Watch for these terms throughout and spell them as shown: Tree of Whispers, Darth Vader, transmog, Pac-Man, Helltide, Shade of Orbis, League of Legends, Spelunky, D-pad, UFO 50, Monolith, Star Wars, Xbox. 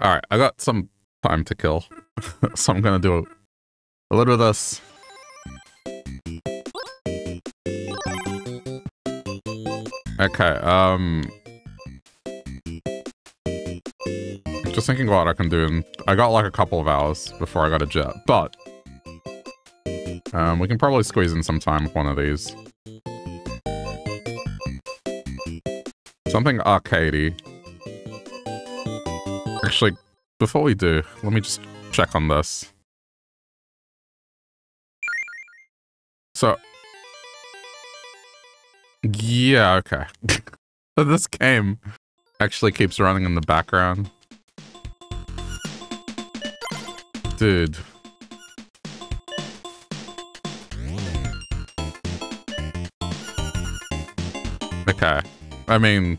All right, I got some time to kill, so I'm gonna do a little of this. Okay, just thinking what I can do, and I got like a couple of hours before I got a jet, but we can probably squeeze in some time with one of these. Something arcadey. Actually, before we do, let me just check on this. So, yeah, okay. This game actually keeps running in the background. Dude. Okay. I mean,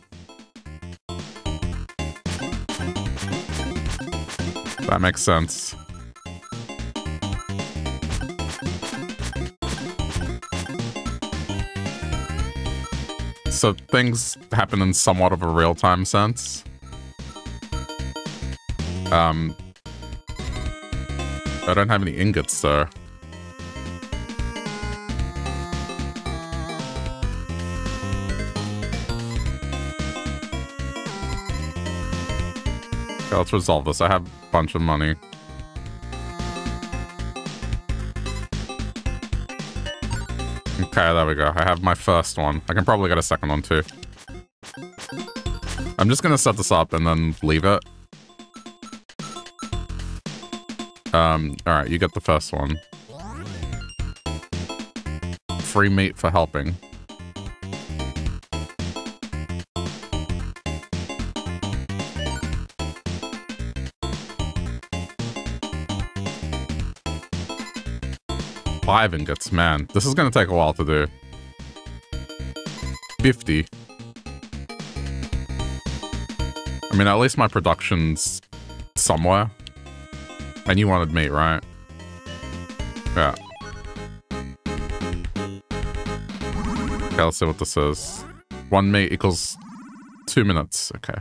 that makes sense. So things happen in somewhat of a real-time sense. I don't have any ingots, though. Okay, let's resolve this. I have a bunch of money. Okay, there we go. I have my first one. I can probably get a second one too. I'm just gonna set this up and then leave it. Alright, you get the first one. Free meat for helping. Five ingots, man. This is gonna take a while to do. 50. I mean, at least my production's somewhere. And you wanted meat, right? Yeah. Okay, let's see what this is. 1 meat equals 2 minutes. Okay.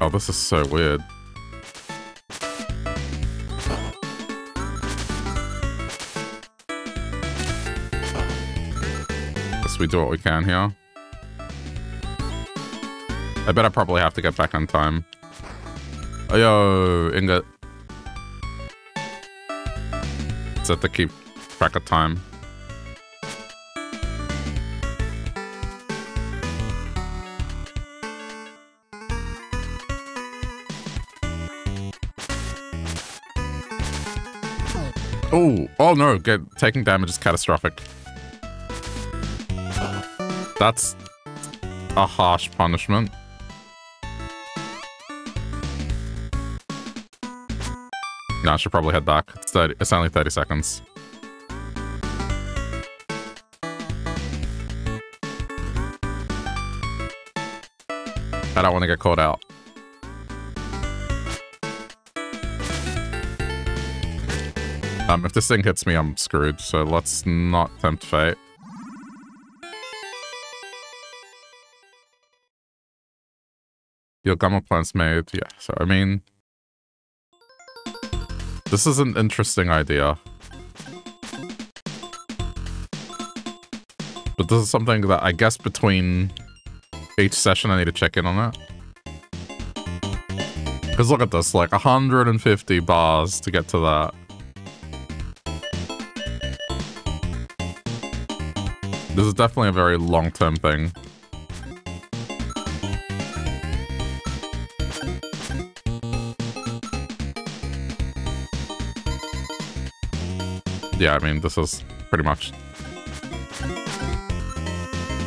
Oh, this is so weird. Guess we do what we can here. I bet I probably have to get back on time. Oh, yo, ingot. Just have to keep track of time. Oh, oh no, taking damage is catastrophic. That's a harsh punishment. No, I should probably head back. It's only 30 seconds. I don't want to get caught out. If this thing hits me, I'm screwed, so let's not tempt fate. Your gamma plant's made, yeah, so I mean... This is an interesting idea. But this is something that I guess between each session I need to check in on it. Because look at this, like 150 bars to get to that. This is definitely a very long-term thing. Yeah, I mean, this is pretty much...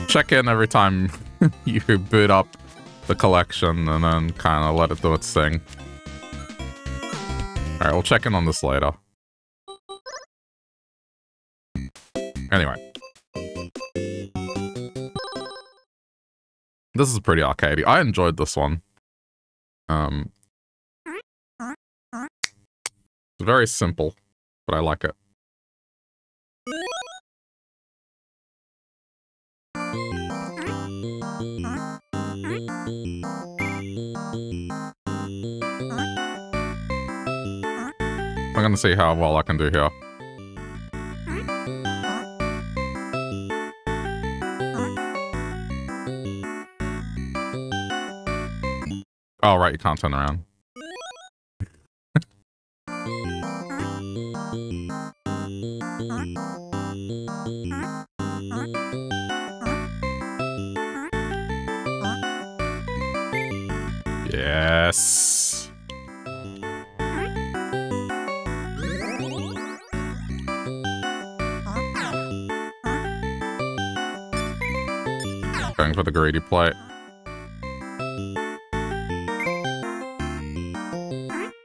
Check in every time you boot up the collection and then kind of let it do its thing. Alright, we'll check in on this later. Anyway. This is pretty arcadey. I enjoyed this one. It's very simple, but I like it. We're gonna see how well I can do here. Oh, right, you can't turn around. Yes. Going for the greedy plate.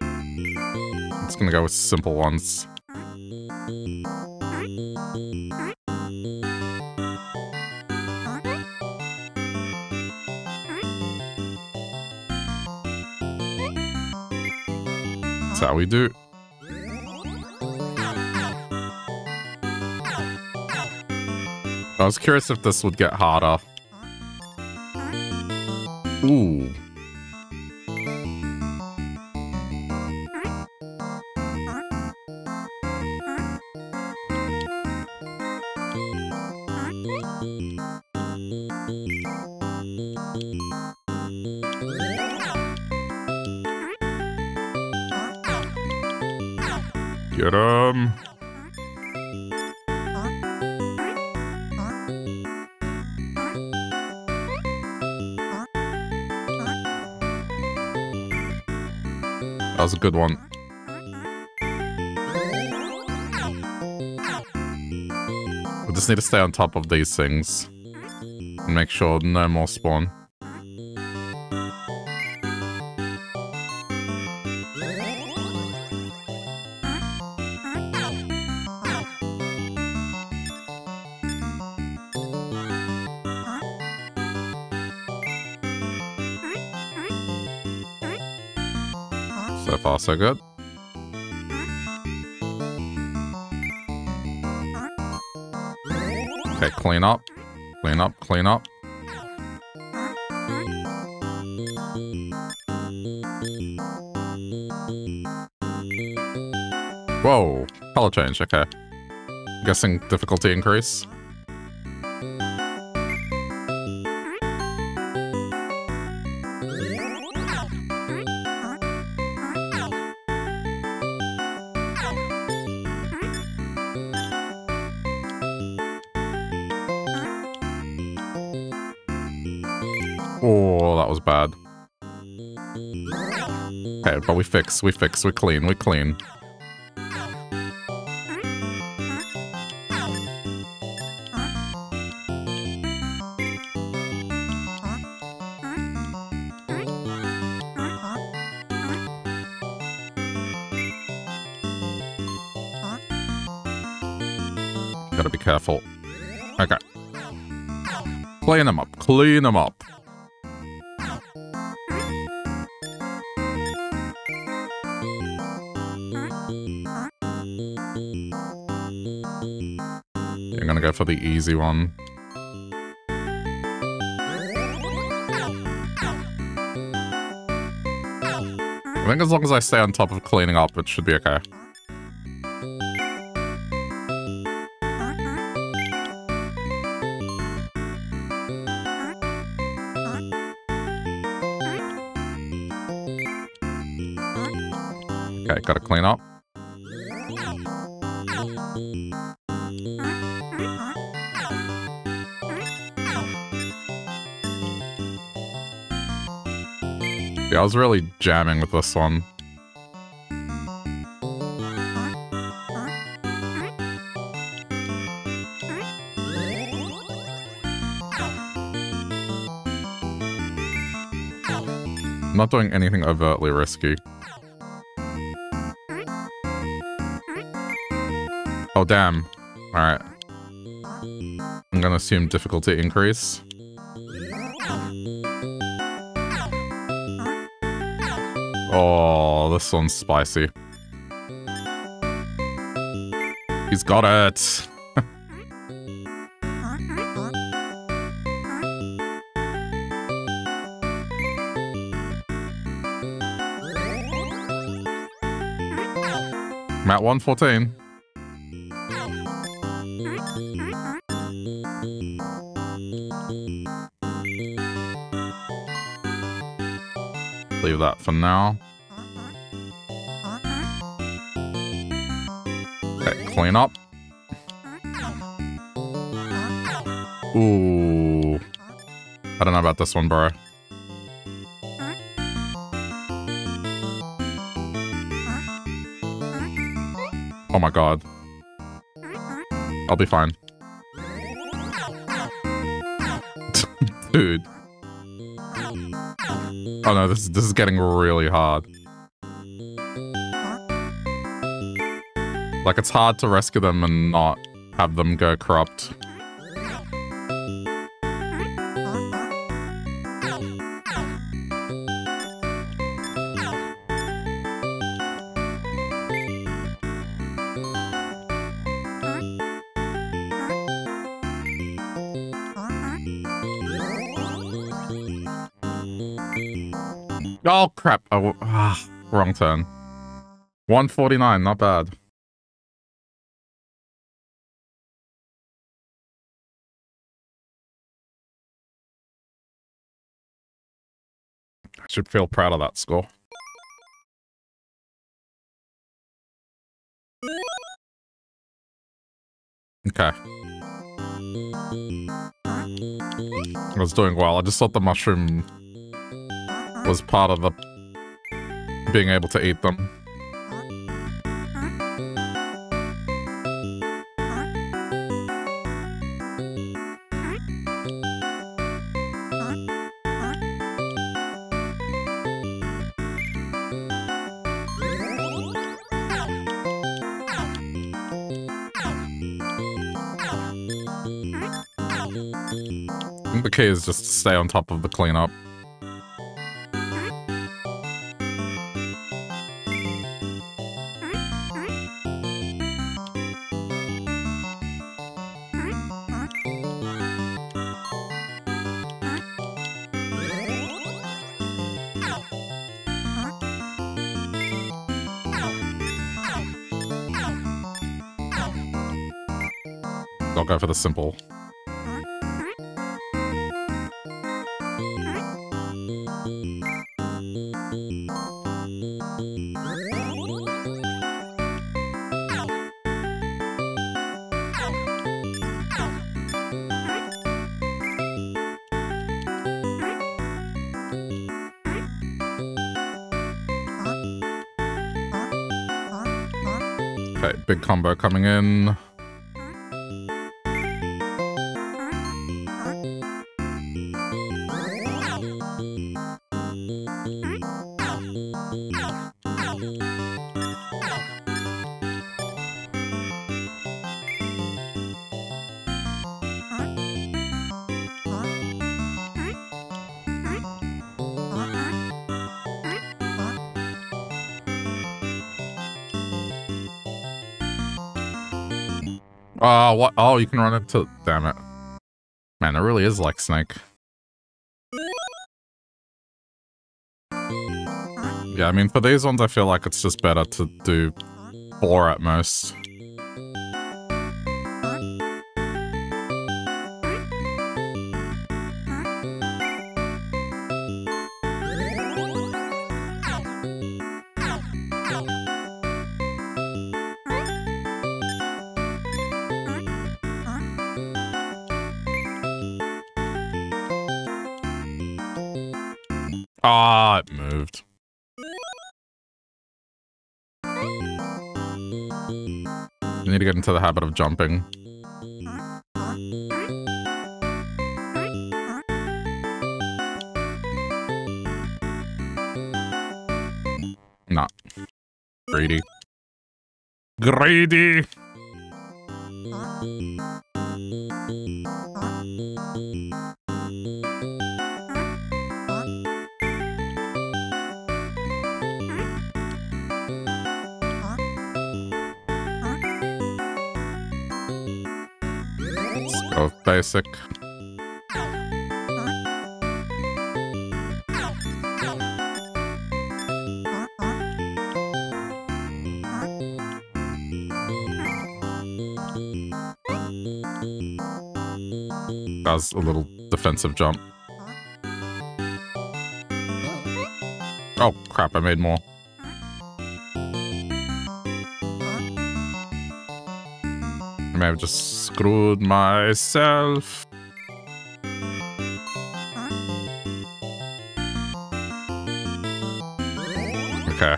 I'm just gonna go with simple ones. That's how we do. I was curious if this would get harder. Ooh. Get him. That was a good one. We just need to stay on top of these things and make sure no more spawn. So far, so good. Okay, clean up. Clean up, clean up. Whoa, color change, okay. I'm guessing difficulty increase. Oh, that was bad. Okay, but we fix, we clean. Gotta be careful. Okay. Clean them up. I'm gonna go for the easy one. I think as long as I stay on top of cleaning up, it should be okay. Okay, gotta clean up. Yeah, I was really jamming with this one. I'm not doing anything overtly risky. Oh, damn. Alright. I'm gonna assume difficulty increase. Oh, this one's spicy. He's got it. Mat 114. Leave that for now. Okay, clean up. Ooh. I don't know about this one, bro. Oh my god. I'll be fine. Dude. Oh no, this is getting really hard. Like, it's hard to rescue them and not have them go corrupt. Oh crap, wrong turn. 149, not bad. I should feel proud of that score. Okay. I was doing well, I just thought the mushroom was part of the being able to eat them. I think the key is just to stay on top of the cleanup. I'll go for the simple. Okay, big combo coming in. Oh, what? Oh, you can run into... Damn it. Man, it really is like Snake. Yeah, I mean, for these ones, I feel like it's just better to do 4 at most. Ah, it moved. You need to get into the habit of jumping. Nah. Greedy. Greedy! Of basic. That was a little defensive jump. Oh, crap, I made more. I may have just screwed myself. Okay.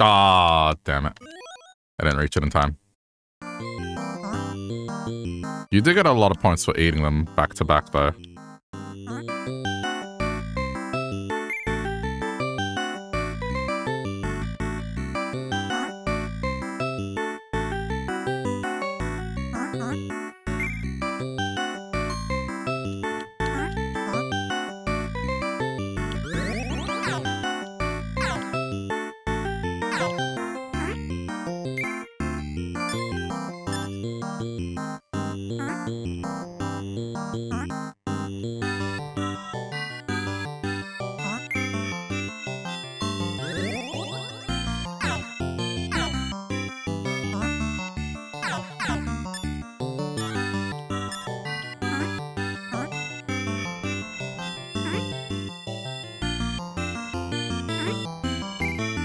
Ah, damn it. I didn't reach it in time. You did get a lot of points for eating them back to back, though.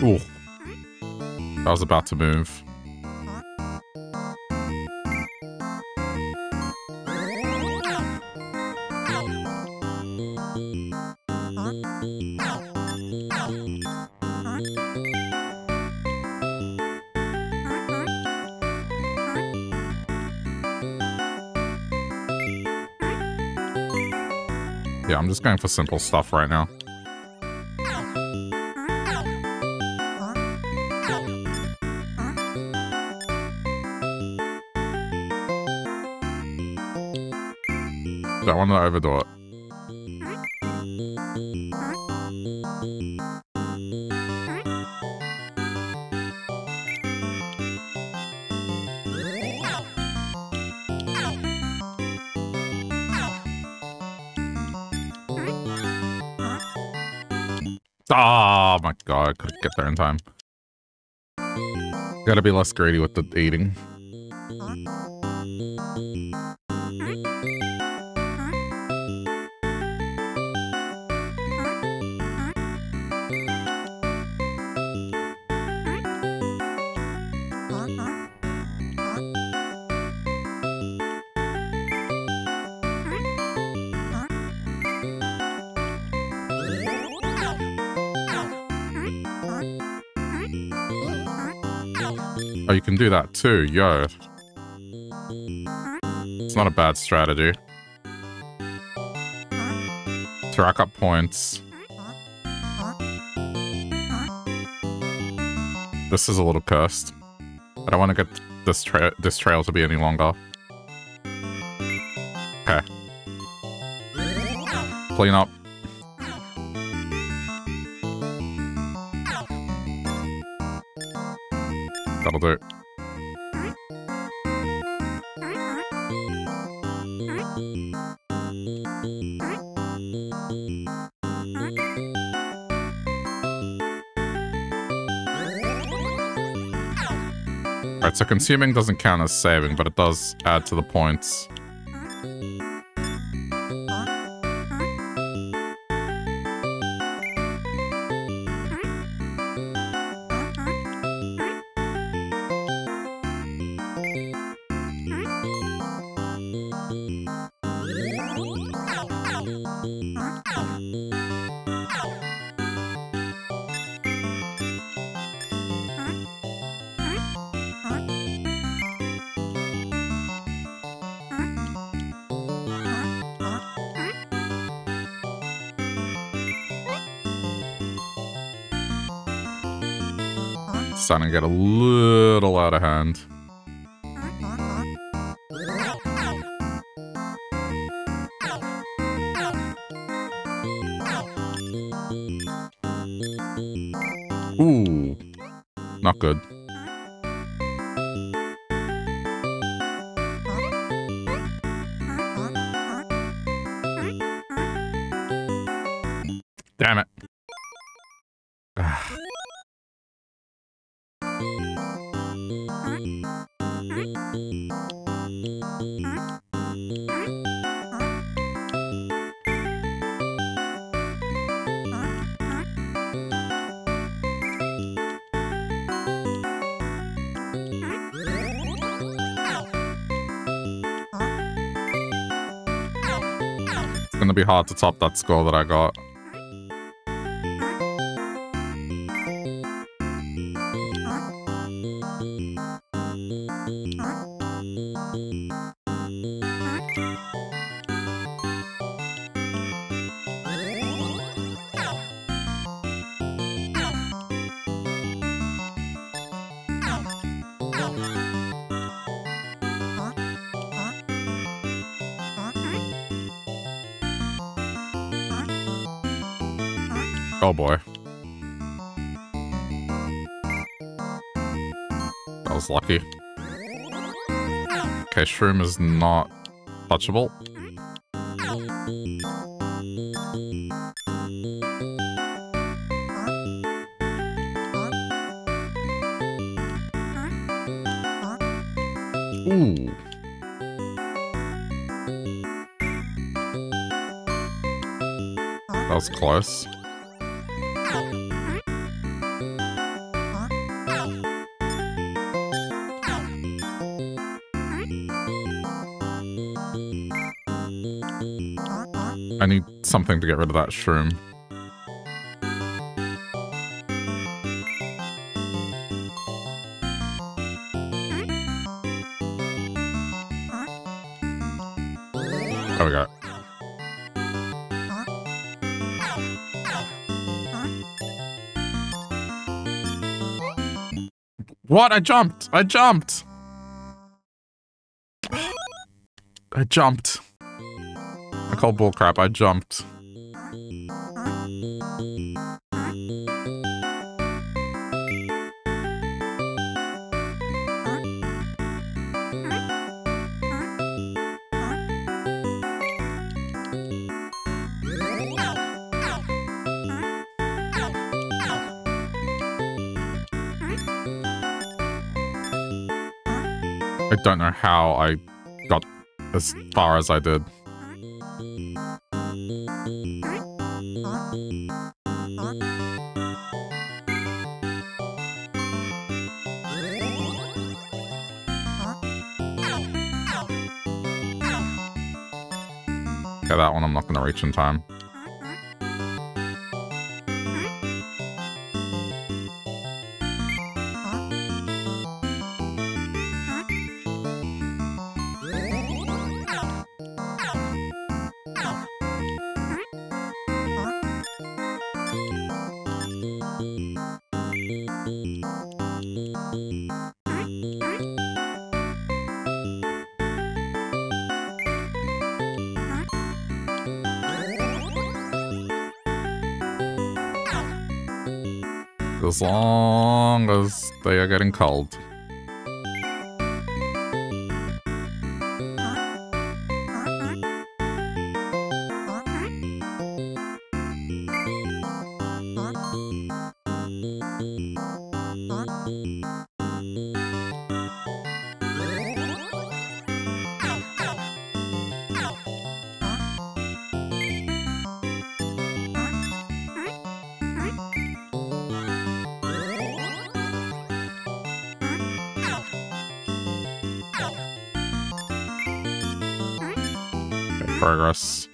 Ooh. I was about to move. Yeah, I'm just going for simple stuff right now. I want to overdo it. Oh my god, I couldn't get there in time. Gotta be less greedy with the eating. Oh, you can do that too, yo. It's not a bad strategy. To rack up points. This is a little cursed. I don't want to get this trail to be any longer. Okay. Clean up. That'll do. Alright, so consuming doesn't count as saving, but it does add to the points. Starting to get a little out of hand. Ooh, not good. Damn it. gonna be hard to top that score that I got. Oh boy. That was lucky. Okay, Shroom is not touchable. Ooh. That was close. I need something to get rid of that shroom. There we go. What? I jumped! I jumped! I jumped. I call bullcrap, I jumped. I don't know how I got as far as I did. Okay, that one I'm not gonna reach in time. As long as they are getting cold. Progress.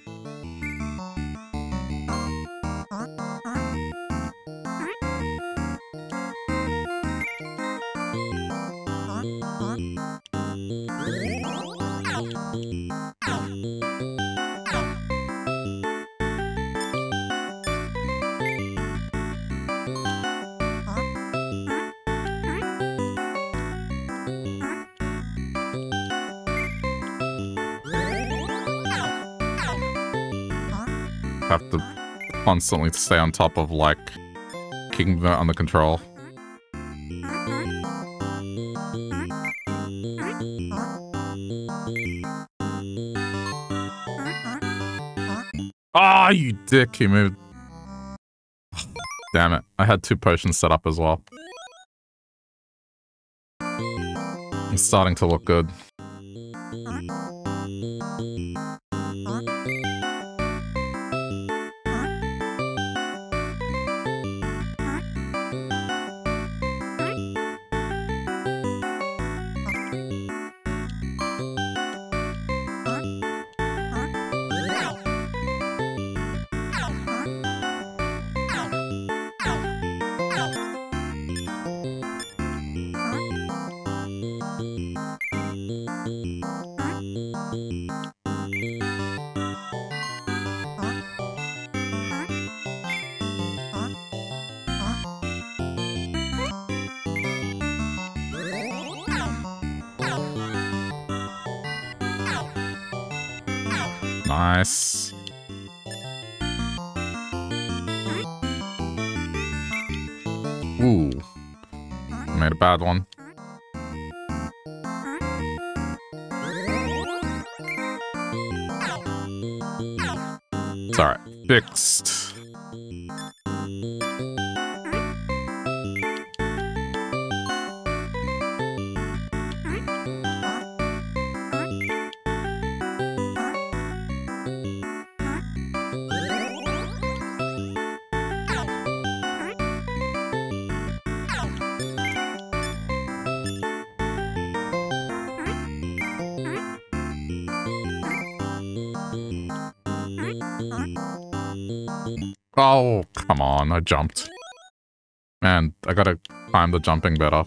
Have to constantly stay on top of, like, keeping them under control. Ah, oh, you dick, he moved. Damn it. I had two potions set up as well. It's starting to look good. Nice. Ooh. Made a bad one. It's alright. Fixed. Oh, come on, I jumped. Man, I gotta time the jumping better.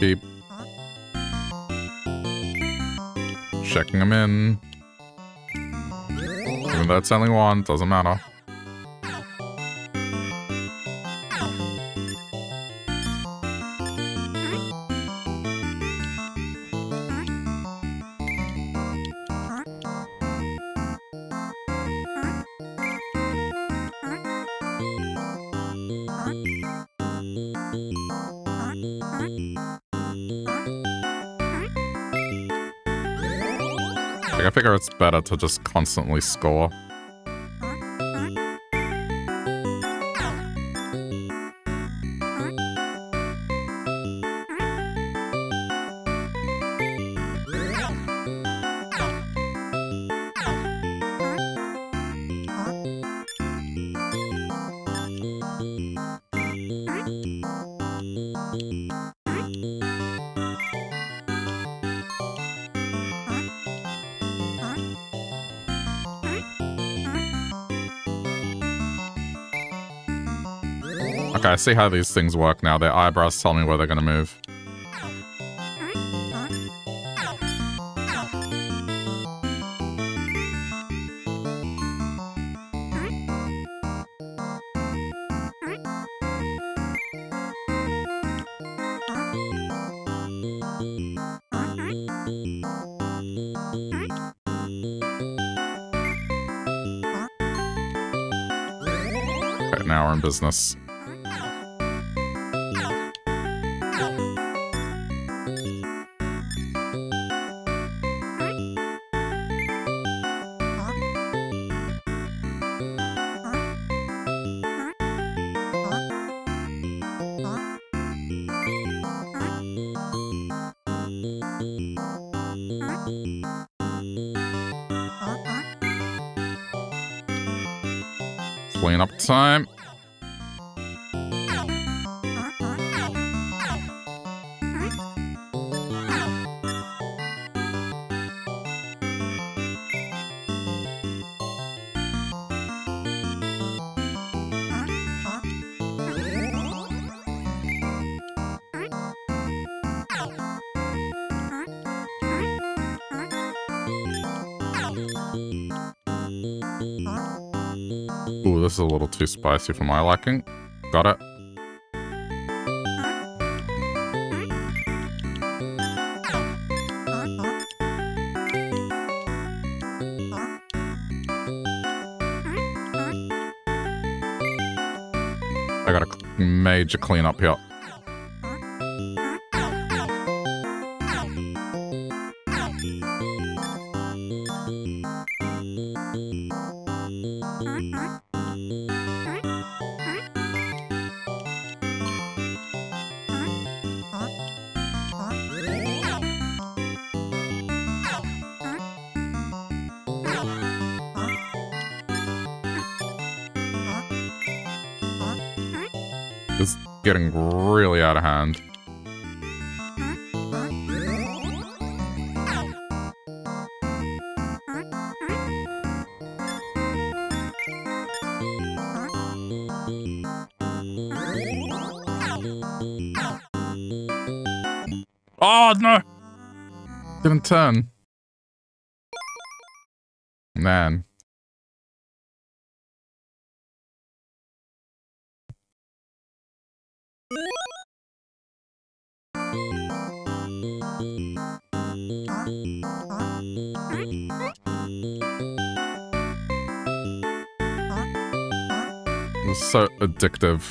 Keep checking them in. Even though it's only one, doesn't matter. I figure it's better to just constantly score. Okay, I see how these things work now. Their eyebrows tell me where they're gonna move. Okay, now we're in business. Clean up time. Ooh, this is a little too spicy for my liking. Got it. I got a major cleanup here. getting really out of hand. Oh, no! Didn't turn. Man. It's so addictive.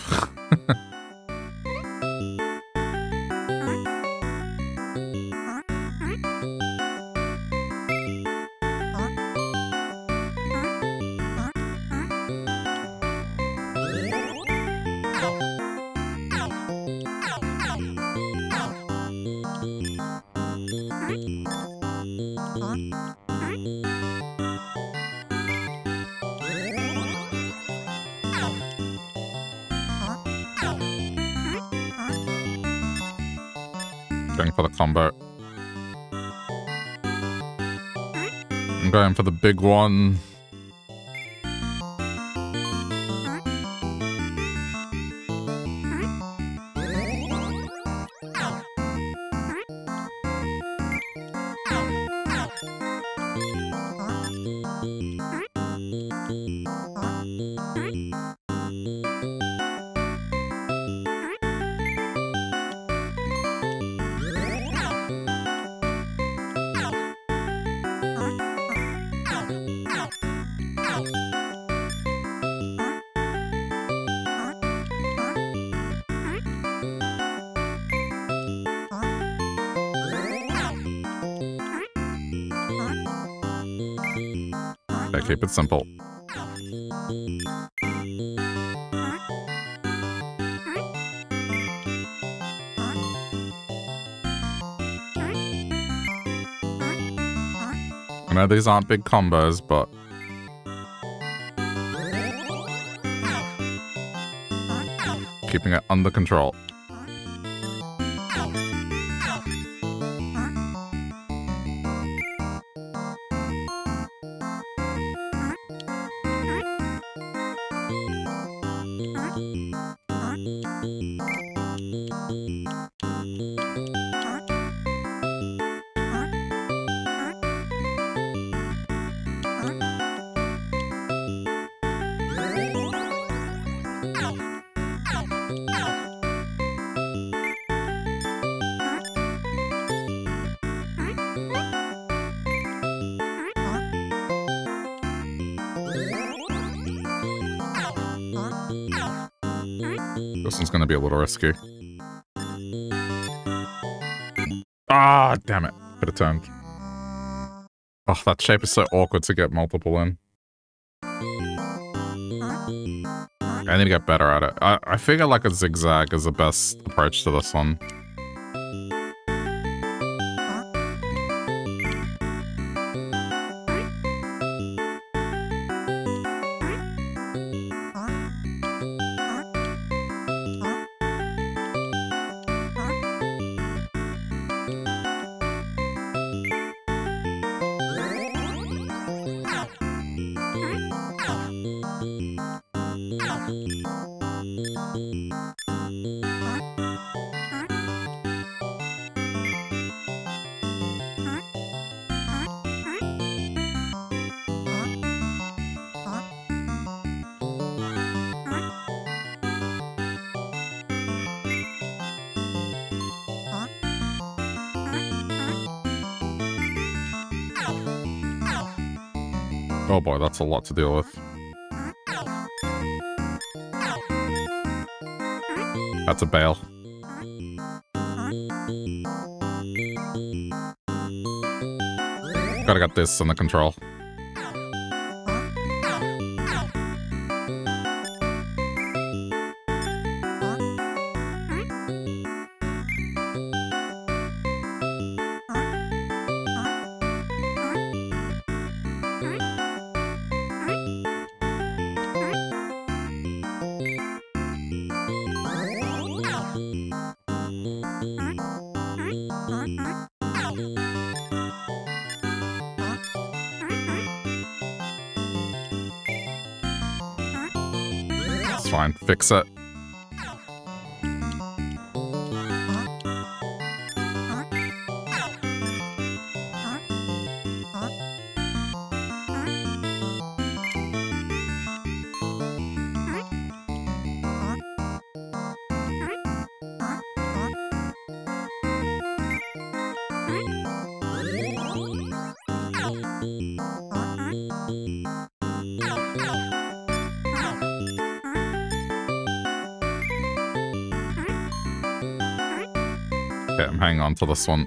Going for the combo. I'm going for the big one. Keep it simple. I know these aren't big combos, but keeping it under control. This one's gonna be a little risky. Ah, damn it. Could have turned. Oh, that shape is so awkward to get multiple in. I need to get better at it. I figure like a zigzag is the best approach to this one. Oh boy, that's a lot to deal with. That's a bail. Gotta get this under control. fine. Fix it. Hang on to this one.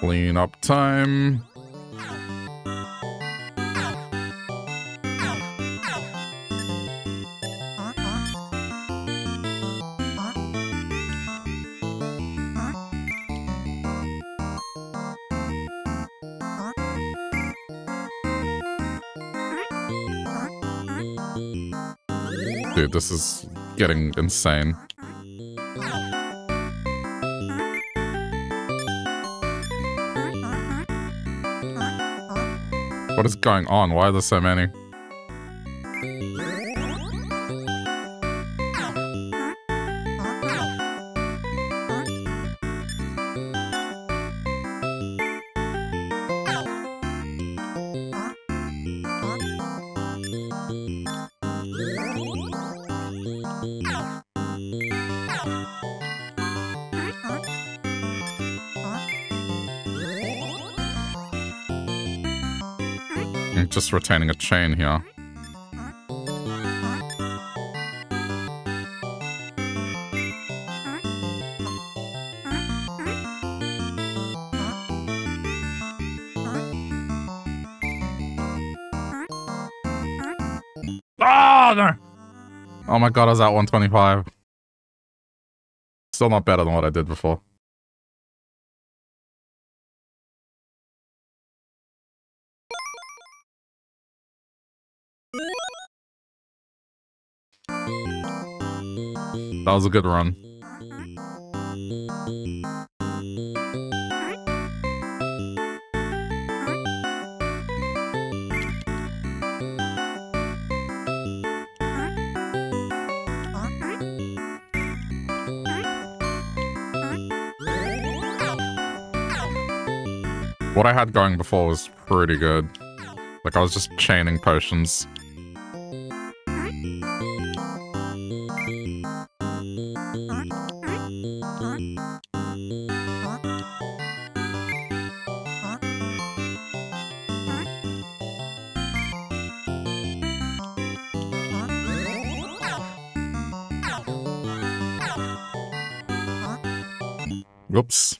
Clean up time. Dude, this is getting insane. What is going on? Why are there so many? Just retaining a chain here. Oh, no! Oh my god, I was at 125. Still not better than what I did before. That was a good run. What I had going before was pretty good. Like, I was just chaining potions. Whoops.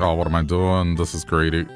Oh, what am I doing? This is greedy.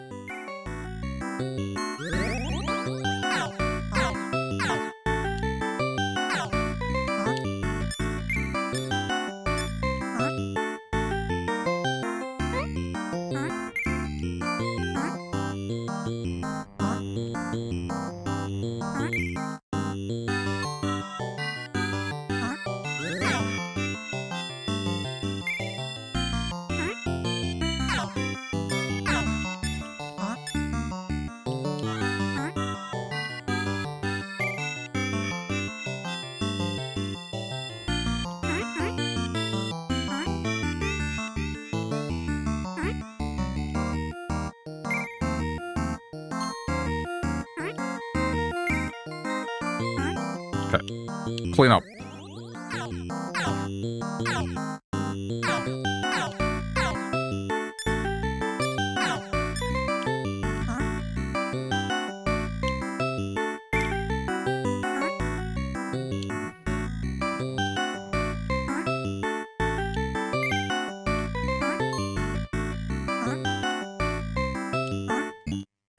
Clean up.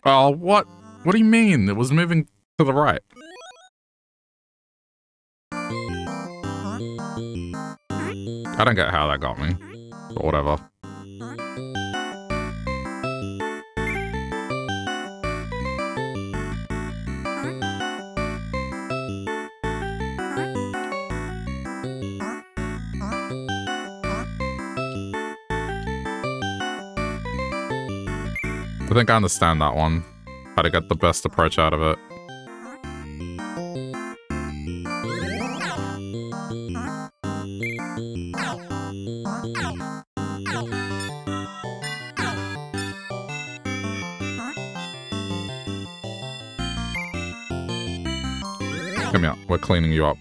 Oh, what? What do you mean? It was moving to the right. I don't get how that got me, but whatever. I think I understand that one, how to get the best approach out of it. Come here, we're cleaning you up.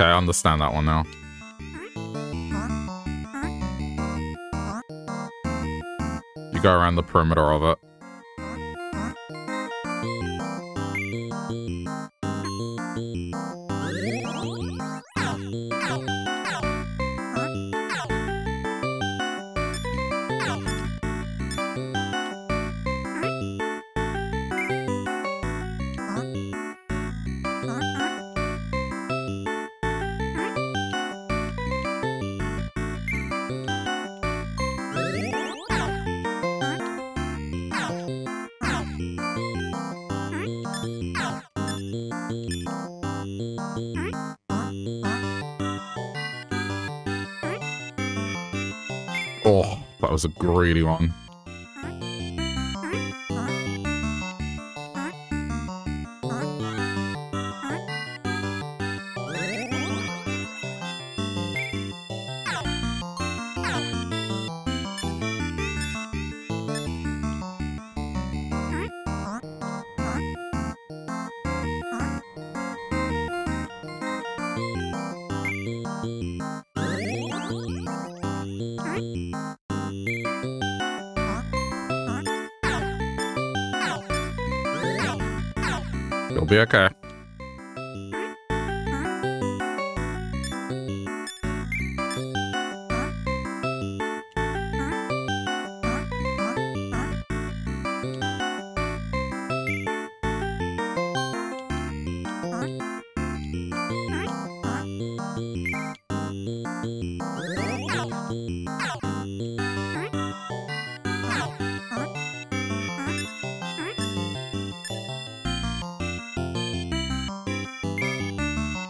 Okay, I understand that one now. You go around the perimeter of it. Oh, that was a greedy one. It'll be okay.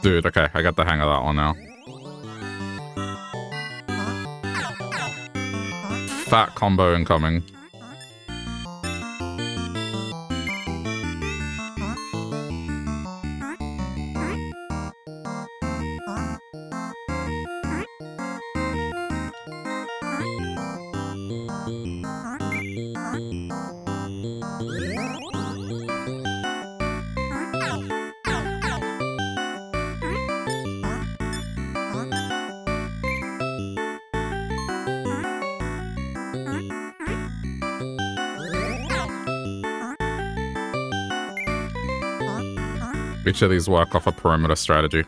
Dude, okay, I got the hang of that one now. Fat combo incoming. Each of these work off a perimeter strategy.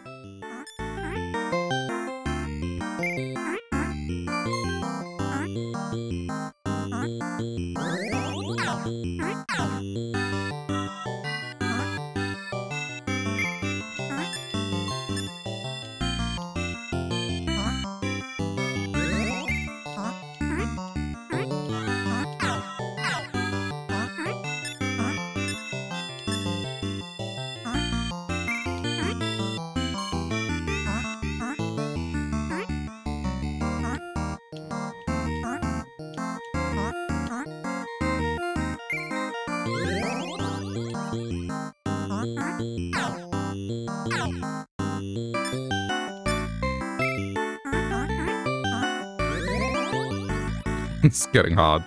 It's getting hard.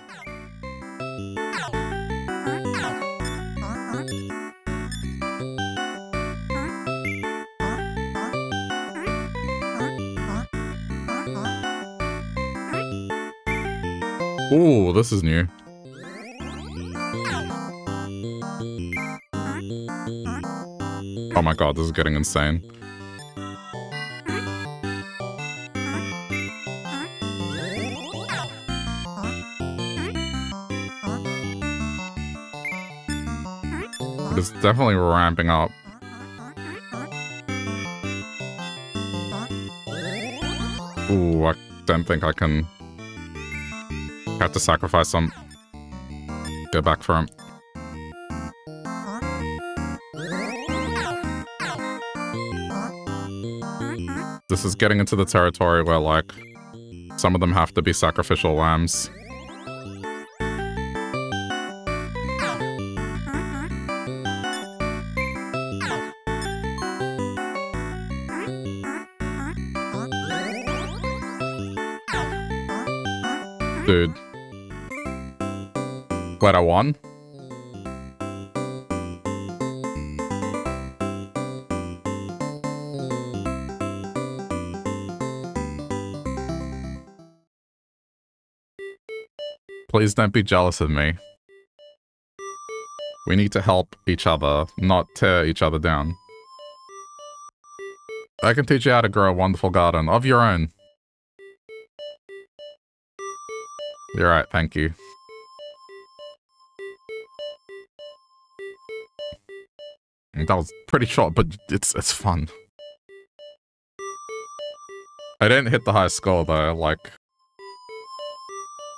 Ooh, this is new. Oh my god, this is getting insane. but it's definitely ramping up. Ooh, I don't think I can... have to sacrifice some. Go back for him. This is getting into the territory where, like, some of them have to be sacrificial lambs. Dude. Glad I won. Please don't be jealous of me. We need to help each other, not tear each other down. I can teach you how to grow a wonderful garden of your own. You're right, thank you. That was pretty short, but it's fun. I didn't hit the high score though, like...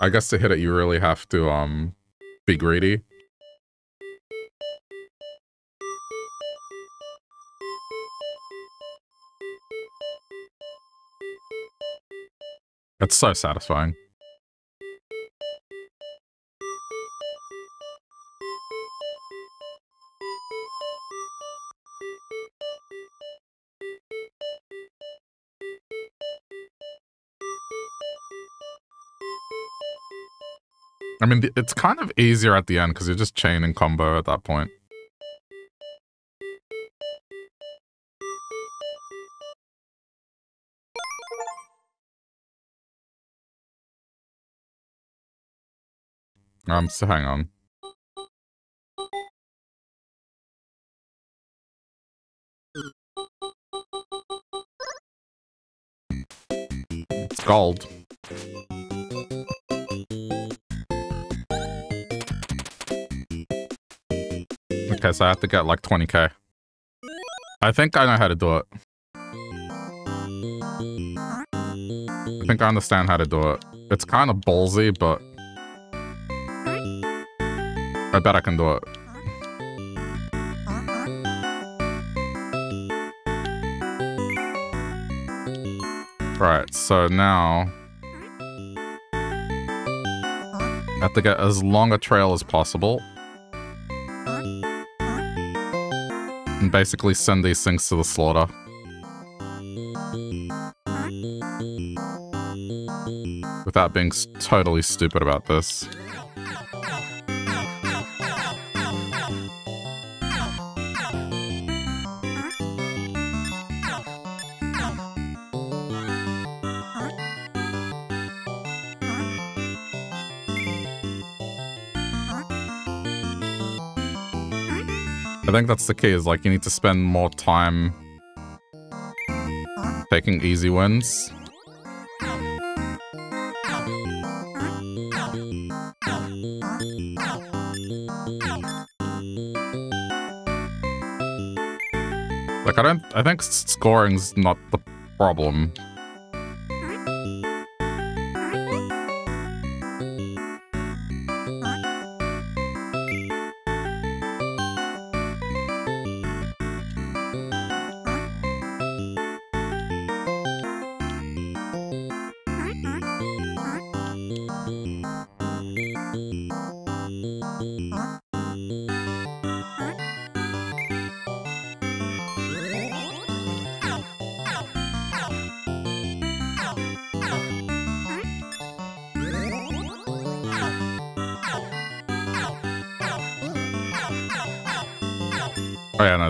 I guess to hit it, you really have to, be greedy. It's so satisfying. I mean, it's kind of easier at the end because you're just chaining combo at that point. So hang on. It's gold. Okay, so I have to get like 20k. I think I know how to do it. I think I understand how to do it. It's kind of ballsy, but... I bet I can do it. Right, so now... I have to get as long a trail as possible. And basically send these things to the slaughter. Without being totally stupid about this. I think that's the key, is like you need to spend more time taking easy wins. Like I think scoring's not the problem.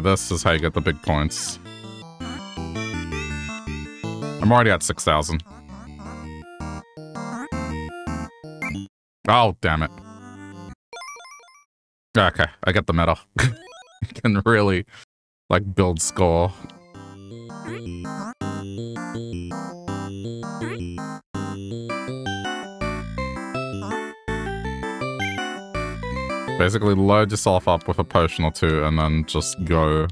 This is how you get the big points. I'm already at 6,000. Oh, damn it. Okay, I get the medal. You can really, like, build score. Basically load yourself up with a potion or two and then just go.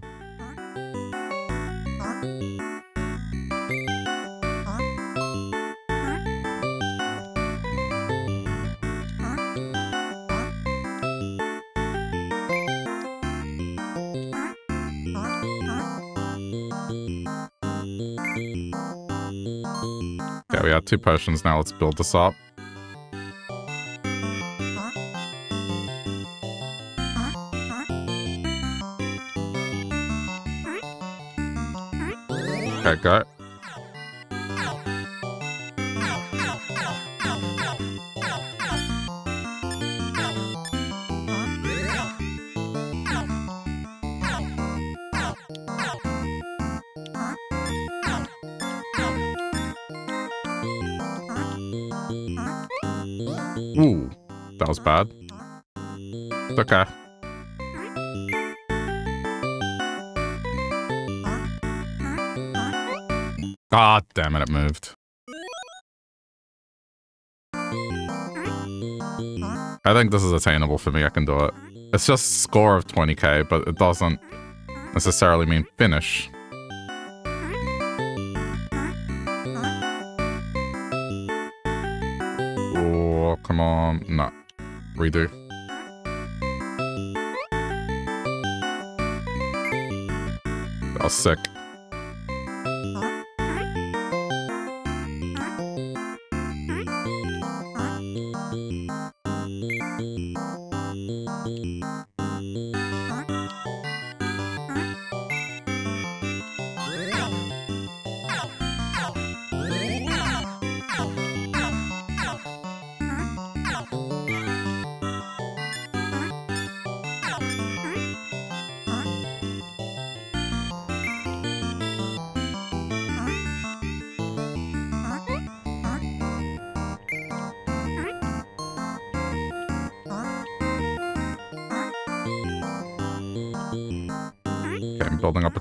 Yeah, we have 2 potions now, let's build this up. Okay, go. Ooh, that was bad. Okay. God damn it, it moved. I think this is attainable for me, I can do it. It's just score of 20k, but it doesn't necessarily mean finish. Oh, come on. No. Redo. That was sick. Building up a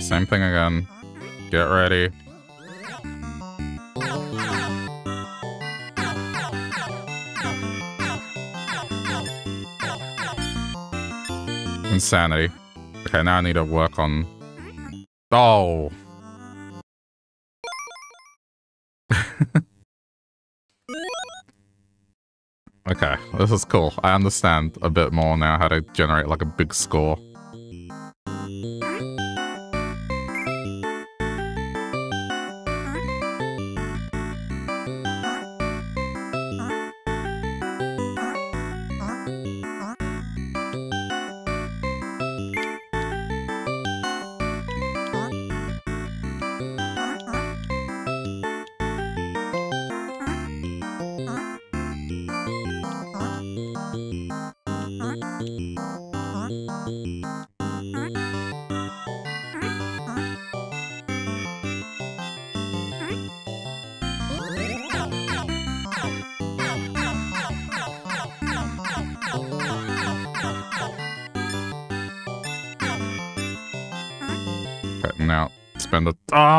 Same thing again. Get ready. Insanity. Okay, now I need to work on... Oh! Okay, this is cool. I understand a bit more now how to generate like a big score.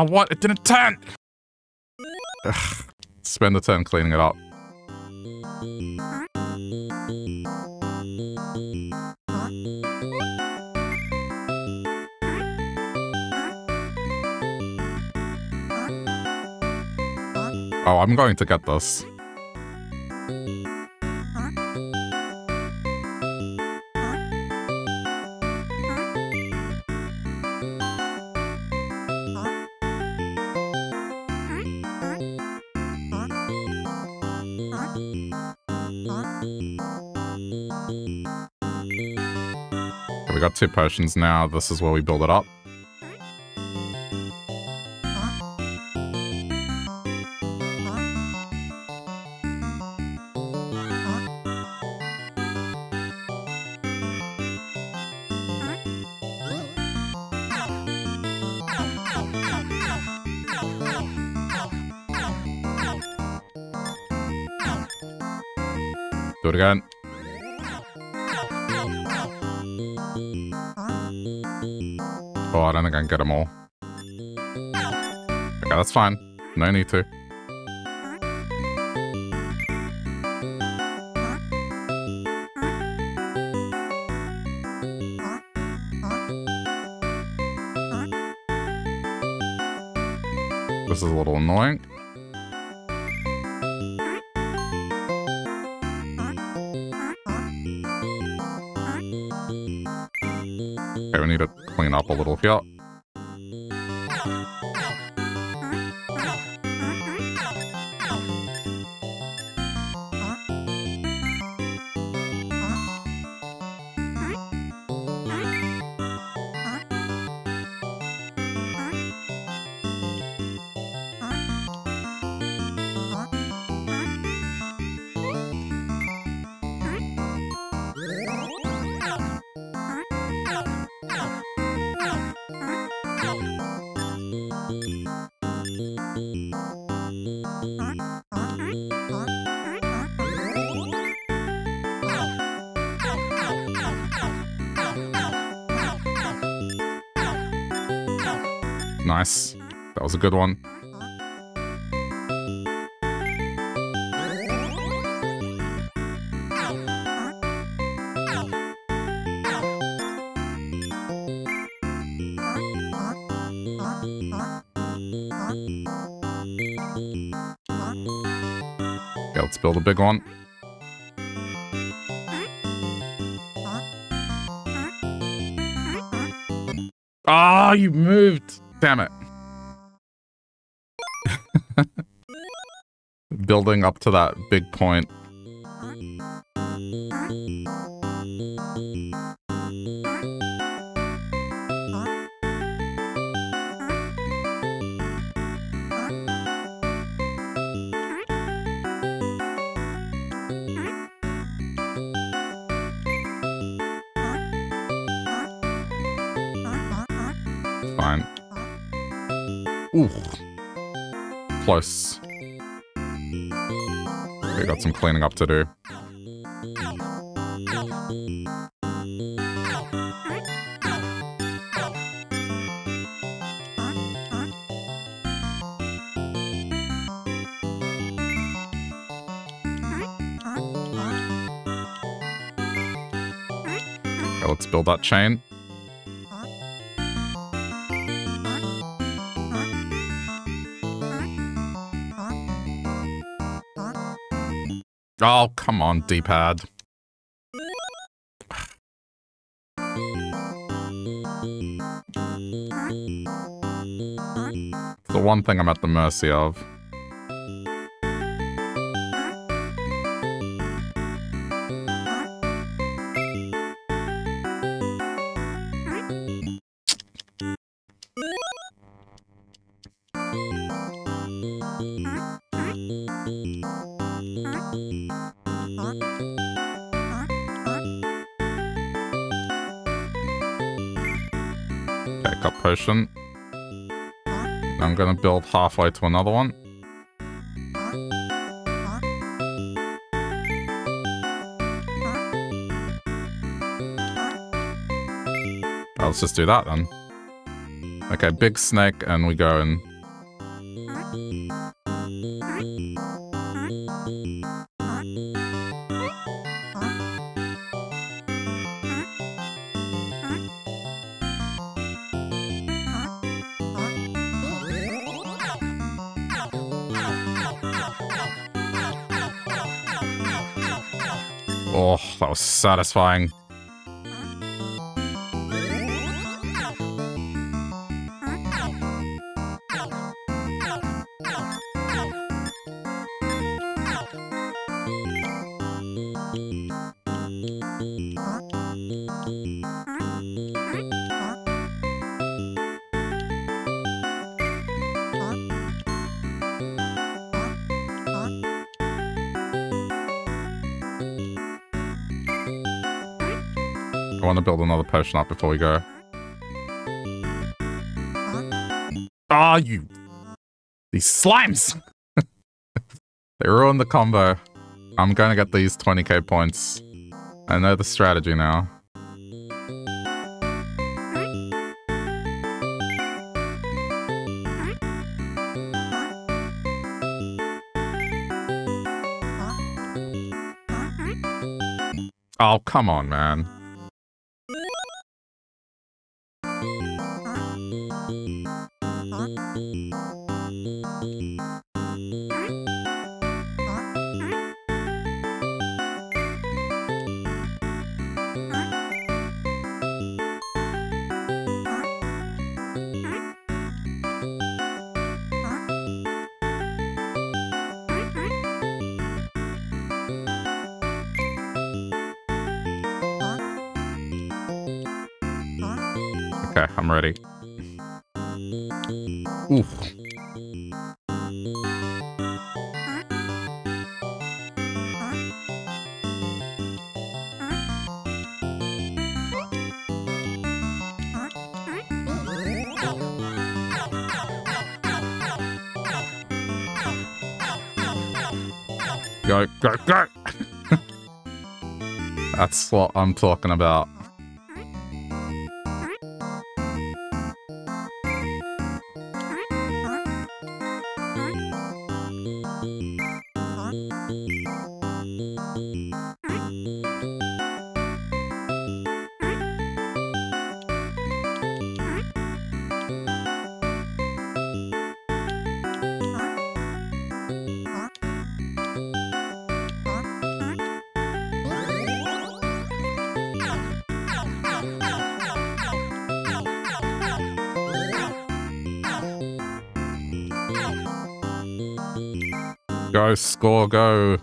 What? It didn't turn! Ugh. Spend the turn cleaning it up. Oh, I'm going to get this. We got 2 potions now, this is where we build it up. Do it again. Oh, I don't think I can get them all. Okay, that's fine. No need to. This is a little annoying. Okay, we need to clean up a little here. Nice. That was a good one. Okay, let's build a big one. Ah, you moved! Damn it. Building up to that big point. Fine. Ooh. Close. We got some cleaning up to do. Okay, let's build that chain. Oh, come on, D-pad. It's the one thing I'm at the mercy of. Potion. I'm gonna build halfway to another one. Well, let's just do that then. Okay, big snake, and we go and oh, that was satisfying. I want to build another potion up before we go. Ah, you! These slimes! They ruined the combo. I'm gonna get these 20k points. I know the strategy now. Oh, come on, man. Okay, I'm ready. Oof. Go, go, go! That's what I'm talking about. Go, score, go. Okay,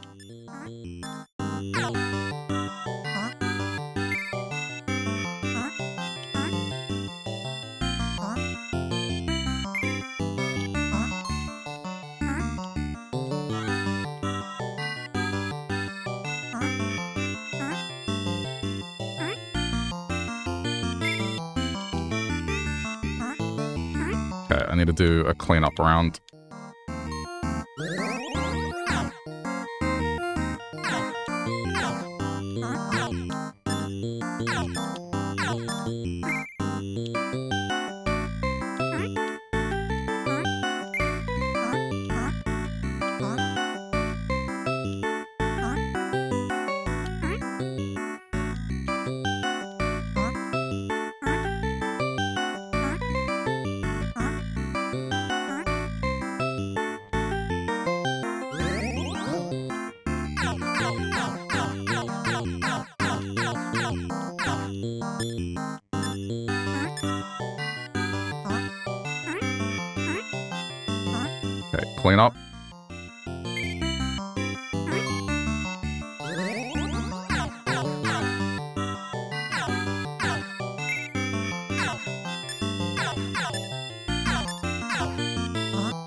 I need to do a cleanup round. Clean up.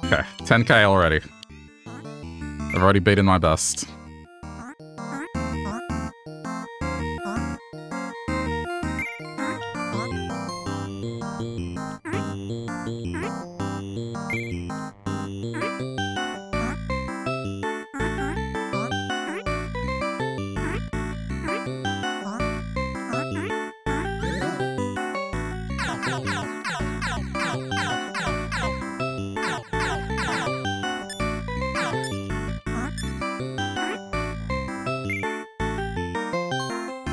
Okay, 10k already. I've already beaten my best.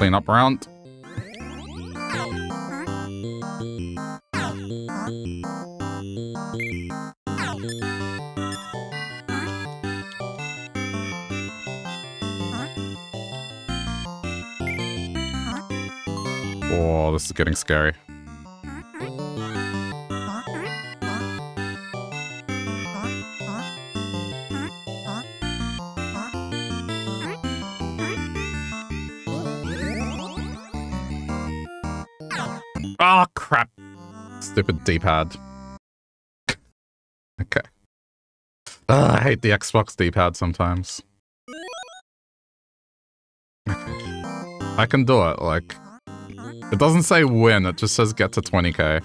Clean up round. Oh, this is getting scary. Oh, crap. Stupid D-pad. Okay. I hate the Xbox D-pad sometimes. Okay. I can do it, like... It doesn't say win, it just says get to 20k.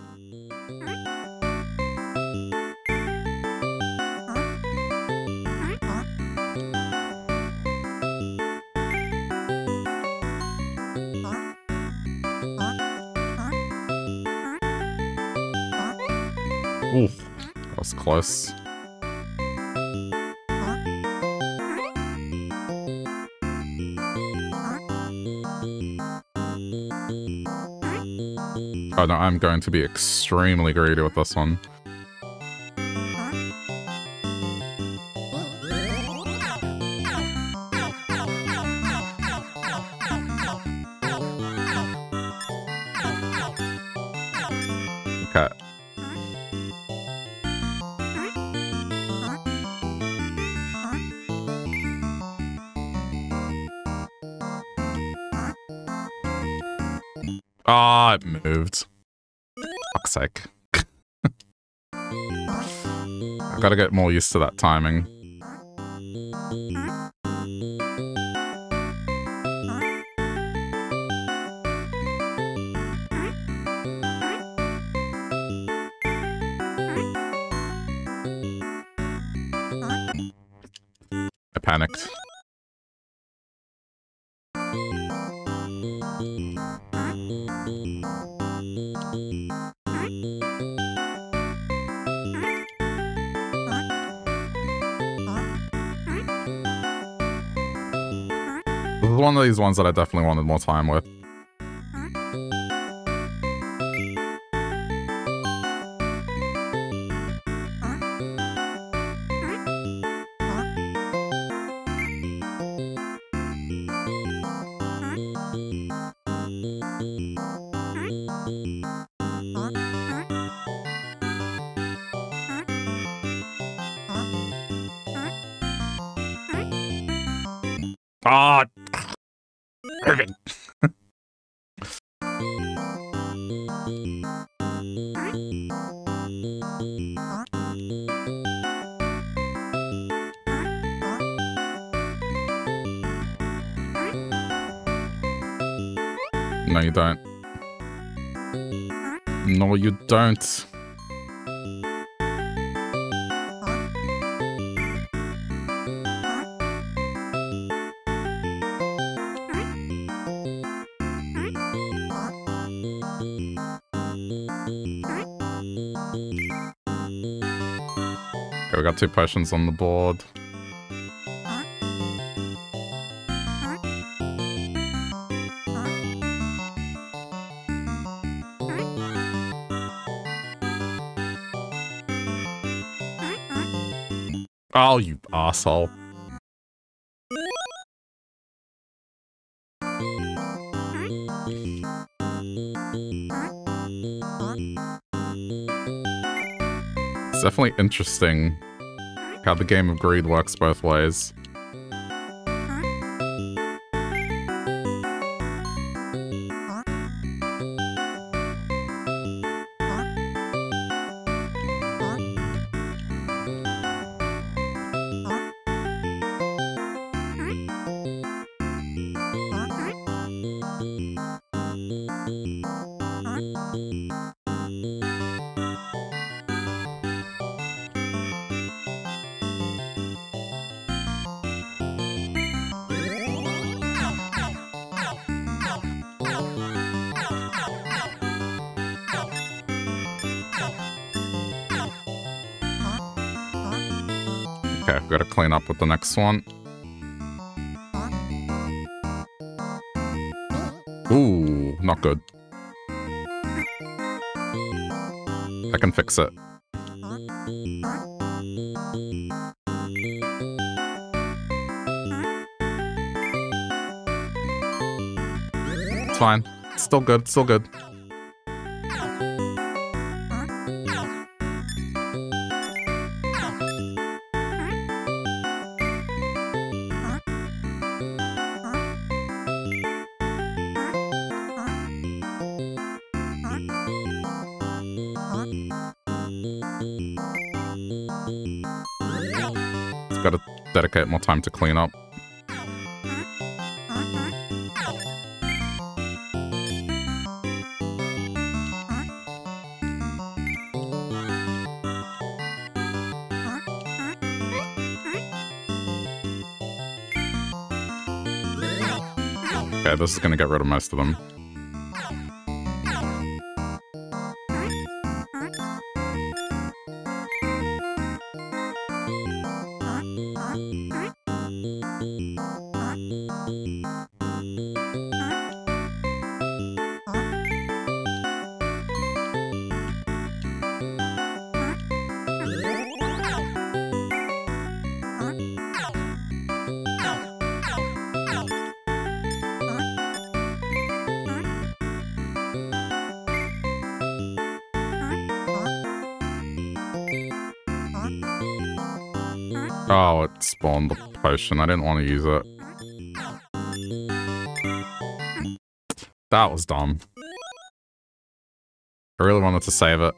Oof, that was close. Oh no, I'm going to be extremely greedy with this one. Okay. Ah, it moved. Fuck's sake. I gotta get more used to that timing. I panicked. This is one of these ones that I definitely wanted more time with. Ah! Perfect. No, you don't. No, you don't. We got two potions on the board. Oh, you asshole. It's definitely interesting how the game of greed works both ways. Okay, I've got to clean up with the next one. Ooh, not good. I can fix it. It's fine. It's still good. It's still good. Gotta dedicate more time to clean up. Okay, this is gonna get rid of most of them. Oh, it spawned the potion. I didn't want to use it. That was dumb. I really wanted to save it.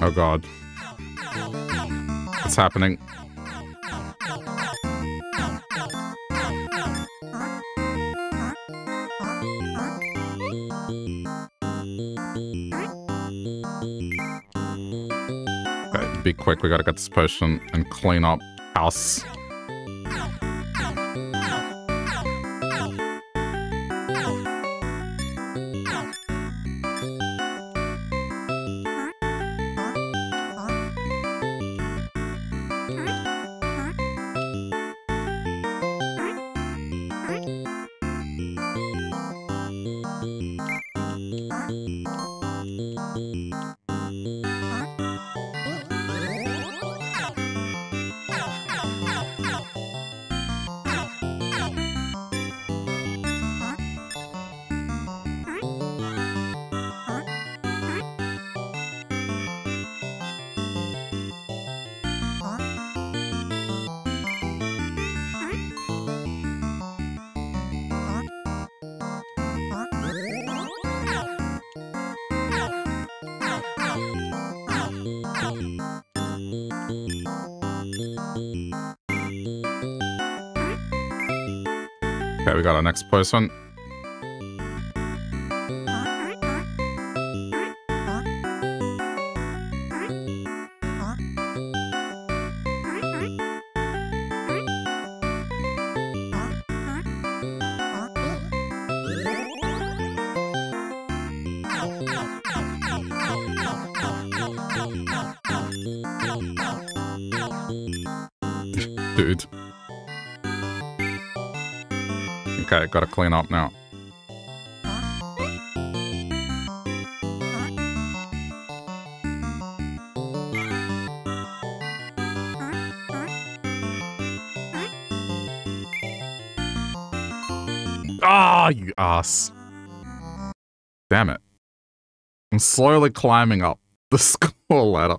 Oh god. What's happening? Okay, be quick, we gotta get this potion and clean up house. Okay, we got our next person. Dude. Okay, gotta clean up now. Ah, you ass. Damn it. I'm slowly climbing up the score ladder.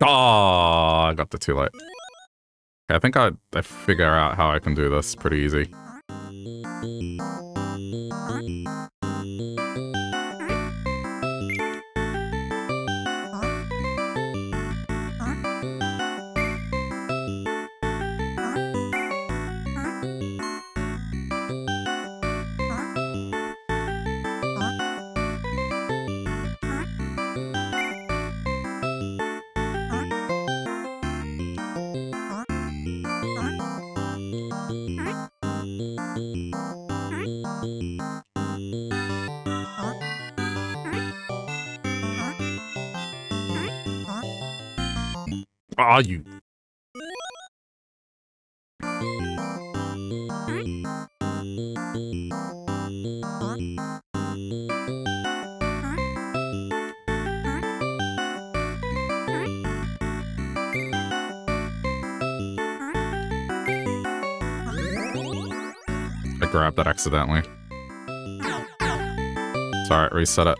Oh, I got there too late. Okay, I think I figure out how I can do this pretty easy. are you? I grabbed that accidentally. It's alright, reset it.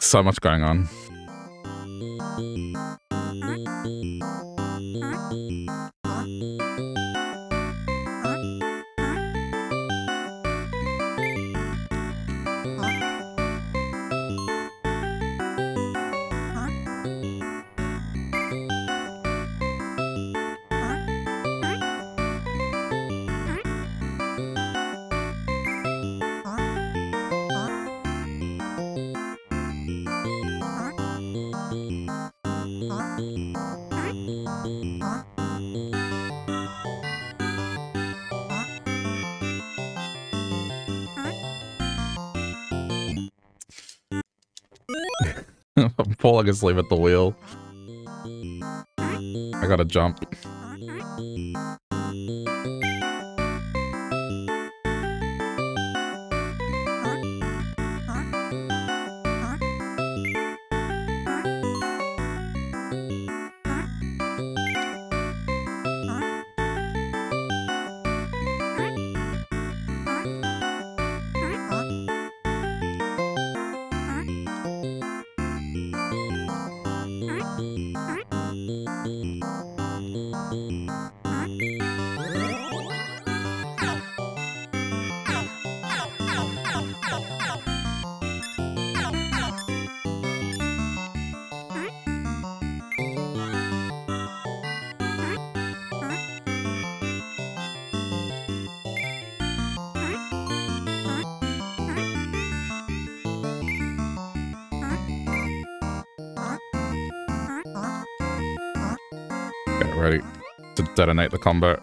So much going on. I'm falling asleep at the wheel. I gotta jump. Ready to detonate the combo.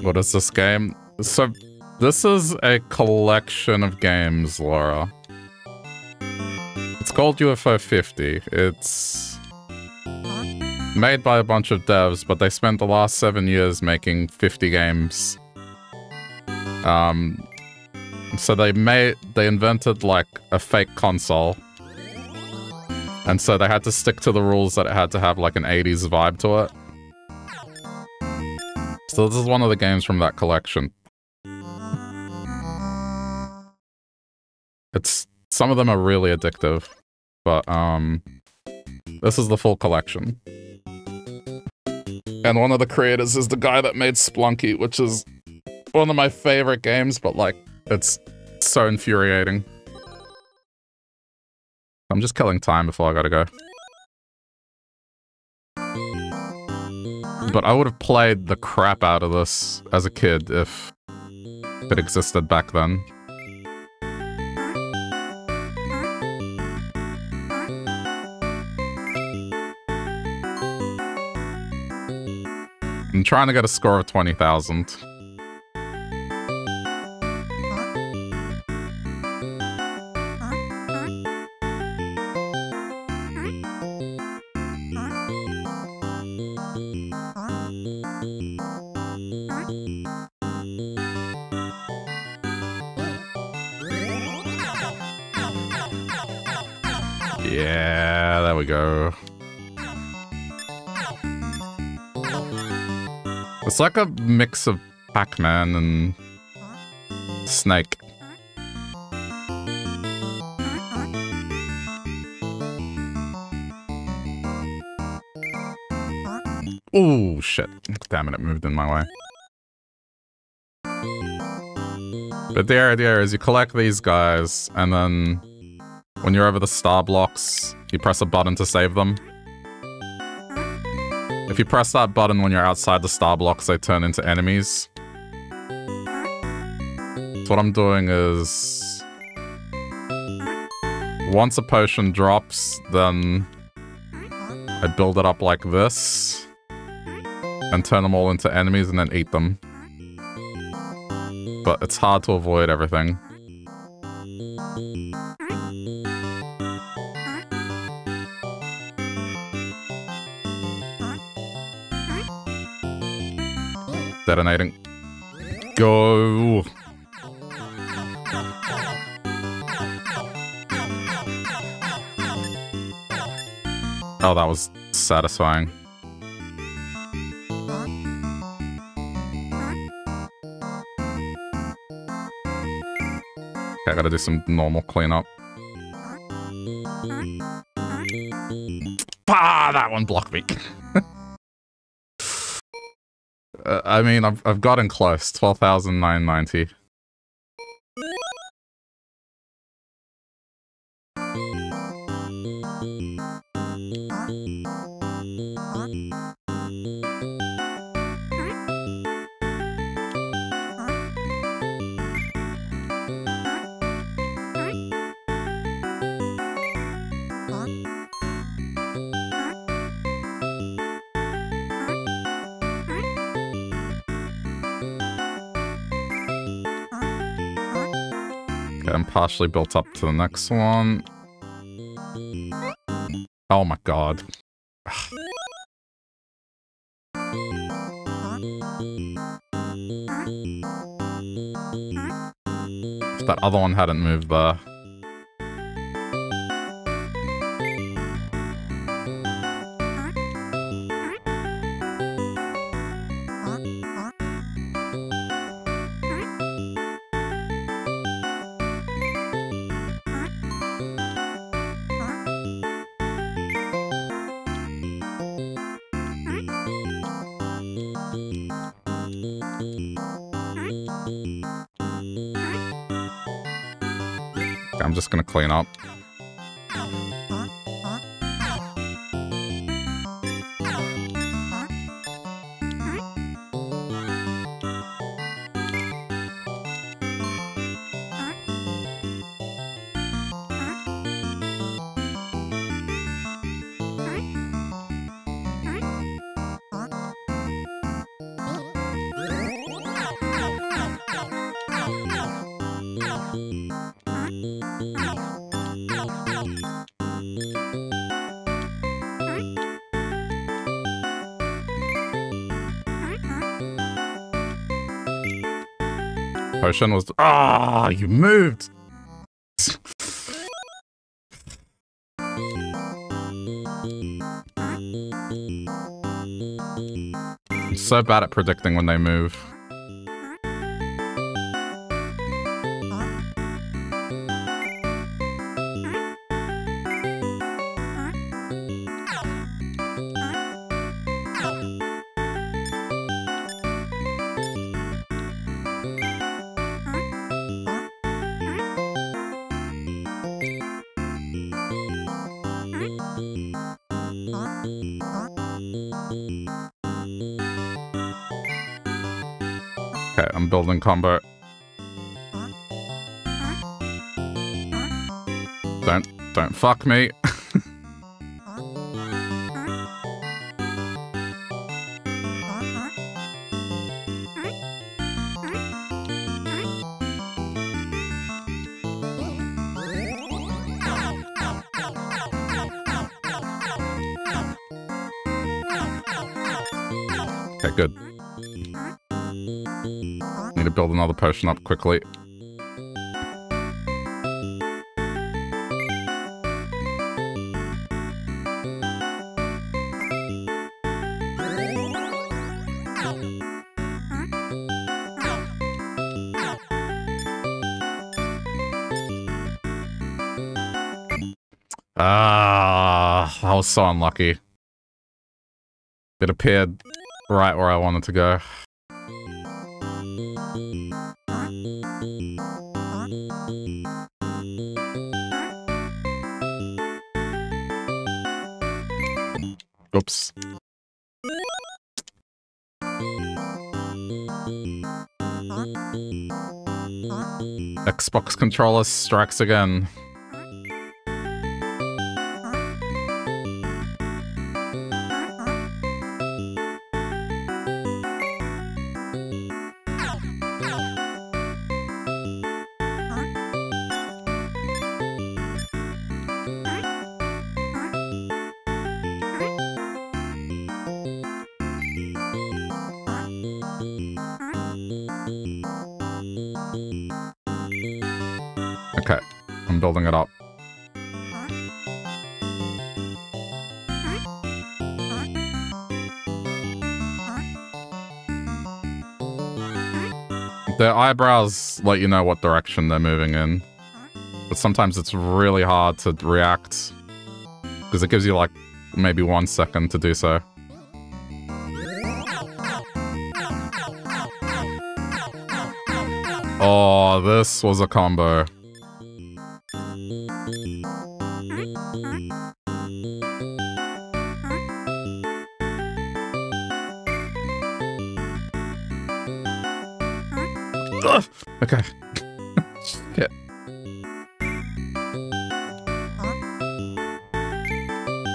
What is this game? So, this is a collection of games, Laura. It's called UFO 50. It's made by a bunch of devs, but they spent the last 7 years making 50 games. So they invented like a fake console. And so they had to stick to the rules that it had to have like an 80s vibe to it. So this is one of the games from that collection. Some of them are really addictive, but this is the full collection. And one of the creators is the guy that made Spelunky, which is one of my favorite games, but like, it's so infuriating. I'm just killing time before I gotta go. But I would have played the crap out of this as a kid if it existed back then. I'm trying to get a score of 20,000. Yeah, there we go. It's like a mix of Pac-Man and Snake. Oh shit. Damn it, it moved in my way. But the idea is you collect these guys, and then when you're over the star blocks, you press a button to save them. If you press that button when you're outside the star blocks, they turn into enemies. So what I'm doing is, once a potion drops, then I build it up like this and turn them all into enemies and then eat them. But it's hard to avoid everything. Detonating. Go! Oh, that was satisfying. I gotta do some normal cleanup. Bah! That one blocked me. I mean, I've gotten close. 12,990. I'm partially built up to the next one. Oh my god. Ugh. If that other one hadn't moved there. I'm just gonna clean up. Potion was... Ah, you moved! I'm so bad at predicting when they move. Okay, I'm building combo. Don't fuck me. Okay, good. Need to build another potion up quickly. Ah, I was so unlucky. It appeared right where I wanted to go. Oops. Xbox controller strikes again. Okay, I'm building it up. Their eyebrows let you know what direction they're moving in, but sometimes it's really hard to react because it gives you like maybe 1 second to do so. Oh, this was a combo. Okay. Shit. I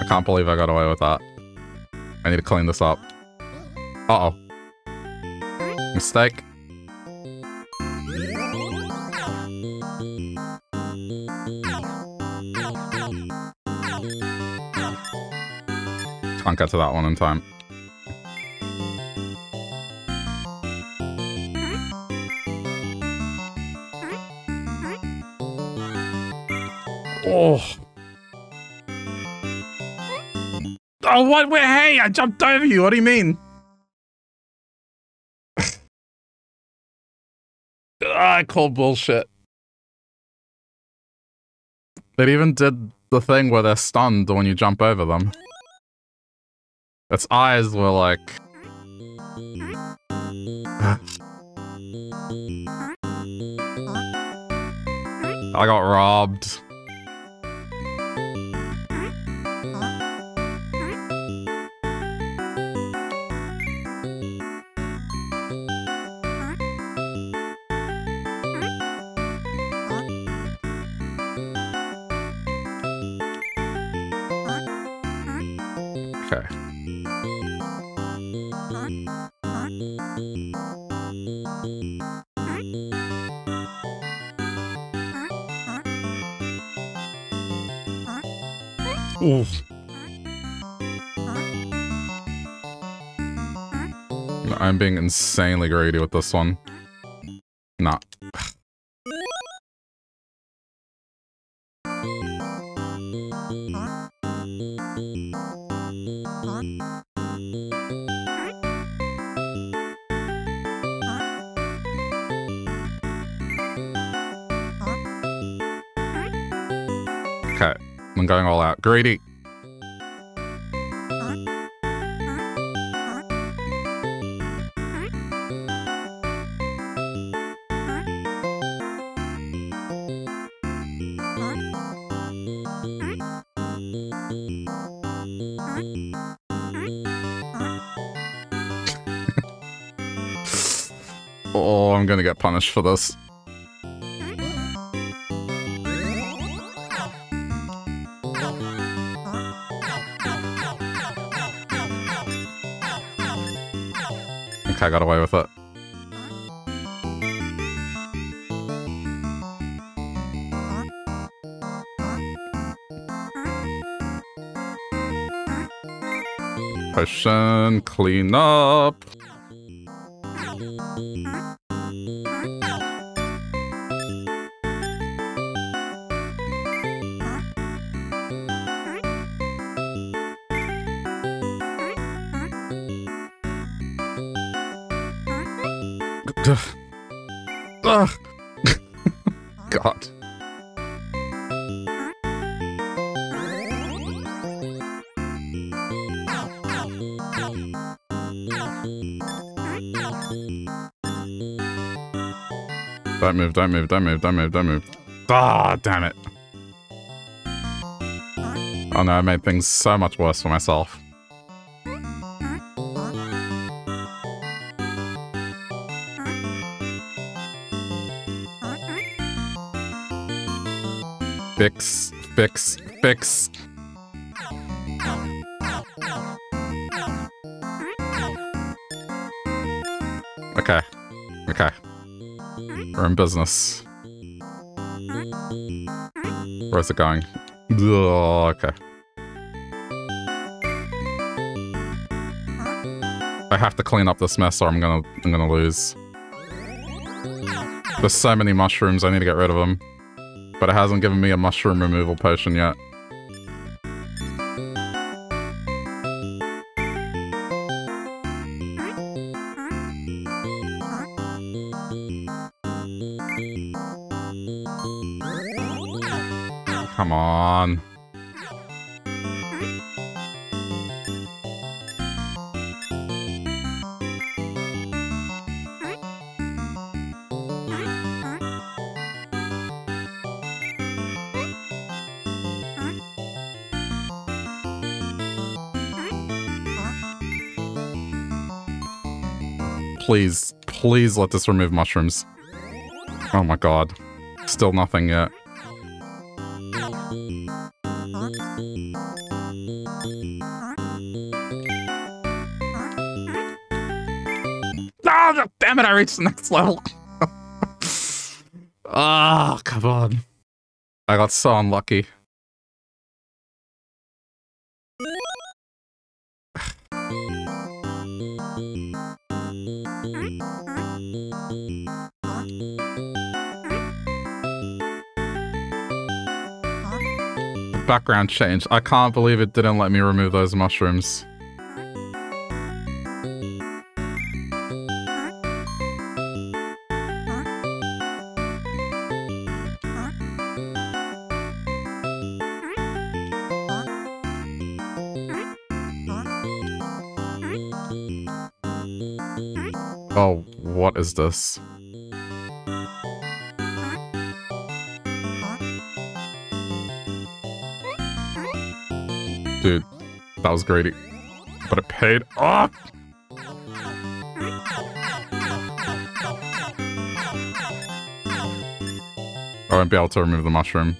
can't believe I got away with that. I need to clean this up. Uh-oh. Mistake. Can't get to that one in time. Oh. Oh, what? Wait, hey, I jumped over you. What do you mean? I call bullshit. They even did the thing where they're stunned when you jump over them. Its eyes were like... I got robbed. Oof. I'm being insanely greedy with this one. Nah. Okay, I'm going all out. Greedy. Oh, I'm gonna get punished for this. I got away with it. Potion clean up. Ugh. God. Don't move, don't move, don't move, don't move, don't move. Ah, damn it. Oh no, I made things so much worse for myself. Fix, fix, fix. Okay, okay. We're in business. Where's it going? Ugh, okay. I have to clean up this mess or I'm gonna lose. There's so many mushrooms, I need to get rid of them. But it hasn't given me a mushroom removal potion yet. Come on. Please, please let this remove mushrooms. Oh my god. Still nothing yet. Oh, damn it, I reached the next level. Oh, come on. I got so unlucky. Background change. I can't believe it didn't let me remove those mushrooms. Oh, what is this? Dude, that was greedy. But it paid off! I won't be able to remove the mushroom.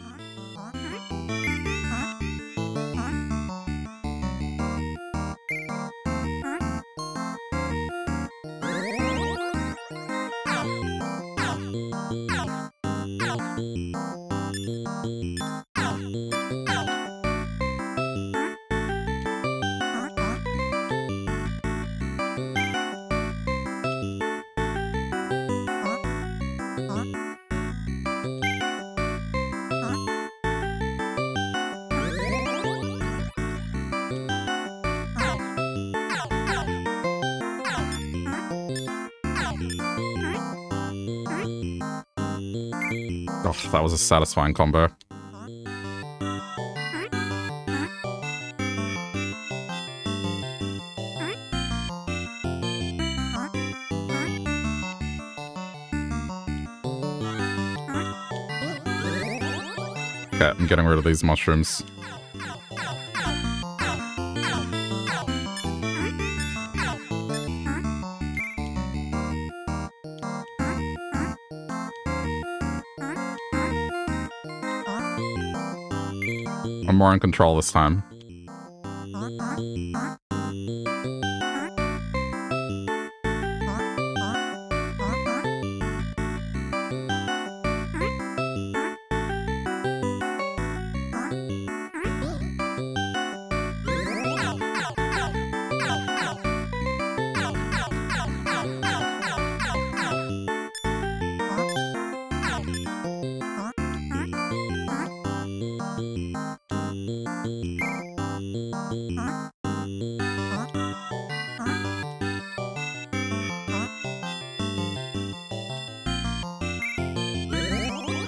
That was a satisfying combo. Okay, I'm getting rid of these mushrooms. I'm more in control this time.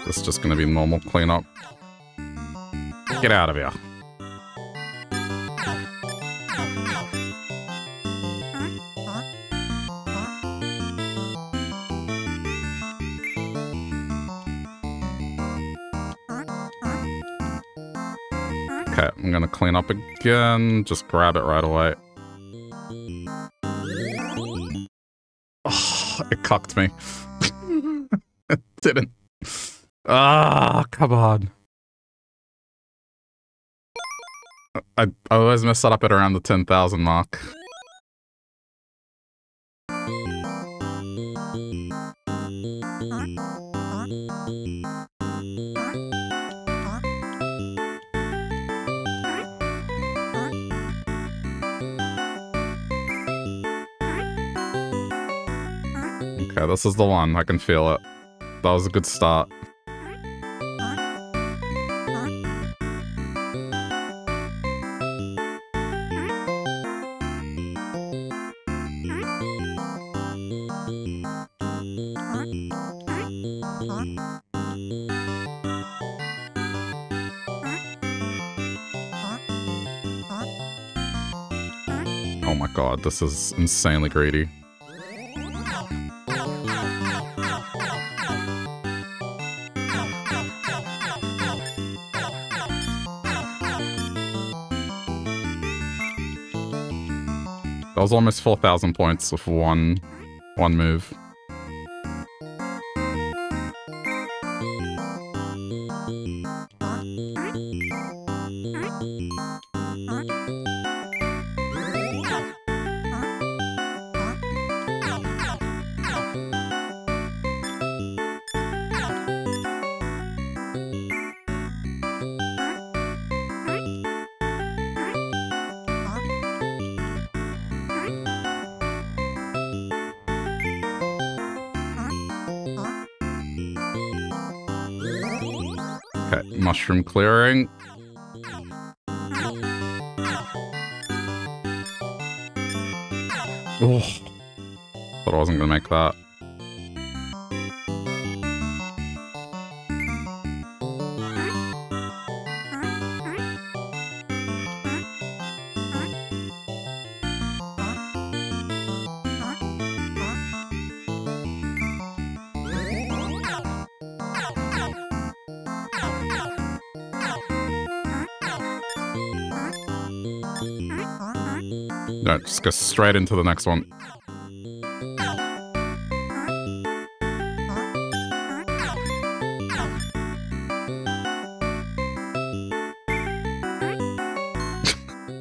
It's just gonna be normal cleanup. Get out of here. Okay, I'm gonna clean up again. Just grab it right away. Oh, it cucked me. It didn't. Ah, come on. I always mess that up at around the 10,000 mark. Okay, this is the one. I can feel it. That was a good start. Oh my god, this is insanely greedy. That was almost 4,000 points with one move. Mushroom clearing. Oh, thought I wasn't gonna make that. No, just go straight into the next one.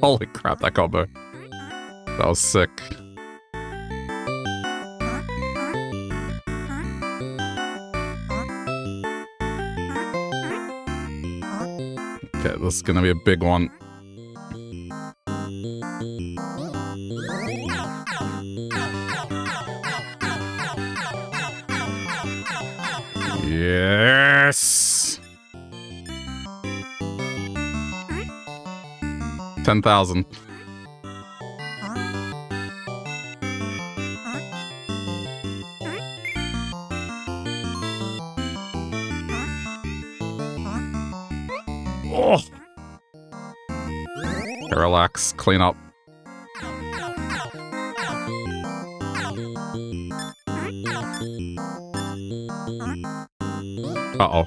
Holy crap, that combo. That was sick. Okay, this is gonna be a big one. Yes! 10,000. Oh! Okay, relax, clean up. Uh-oh.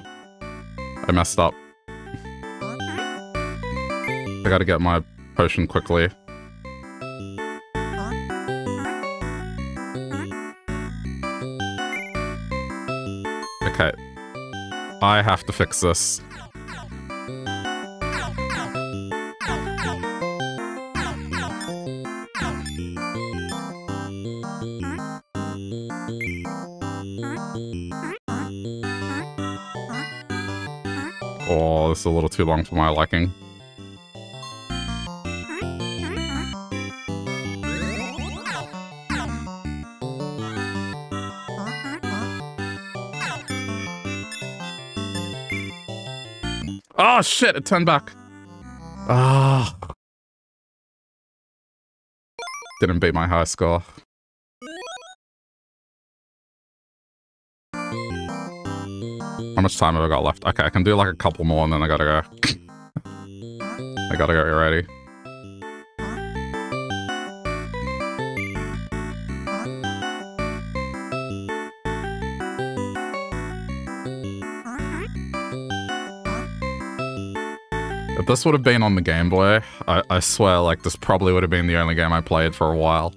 I messed up. I gotta get my potion quickly. Okay. I have to fix this. Oh, this is a little too long for my liking. Oh shit, it turned back. Ah. Oh. Didn't beat my high score. How much time have I got left? Okay, I can do like a couple more and then I gotta go. I gotta go, you ready? If this would have been on the Game Boy, I swear, like, this probably would have been the only game I played for a while.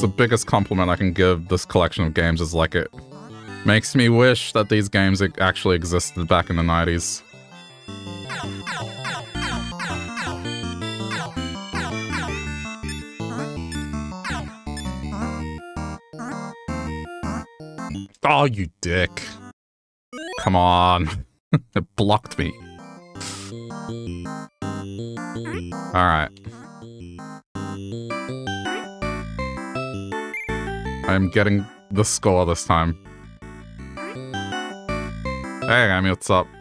The biggest compliment I can give this collection of games is, like, it makes me wish that these games actually existed back in the 90s. Oh, you dick. Come on. It blocked me. Alright. I'm getting the score this time. Hey, Amy, what's up? I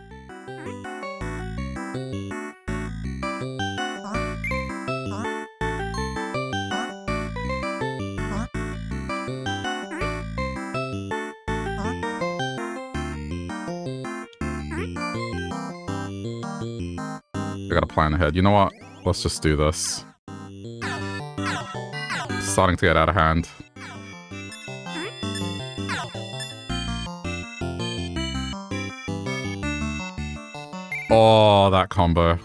got a plan ahead. You know what? Let's just do this. It's starting to get out of hand. Oh, that combo.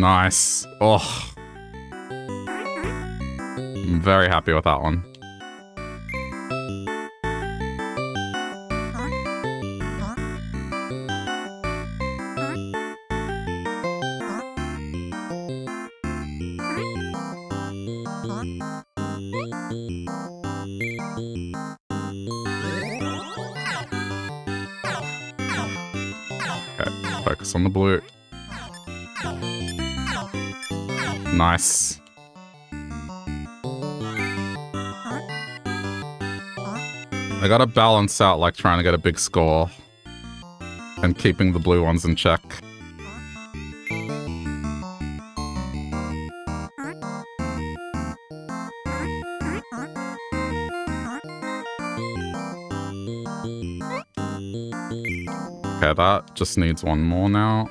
Nice. Oh, I'm very happy with that one. Okay, focus on the blue. Nice. I gotta balance out, like, trying to get a big score and keeping the blue ones in check. Okay, that just needs one more now.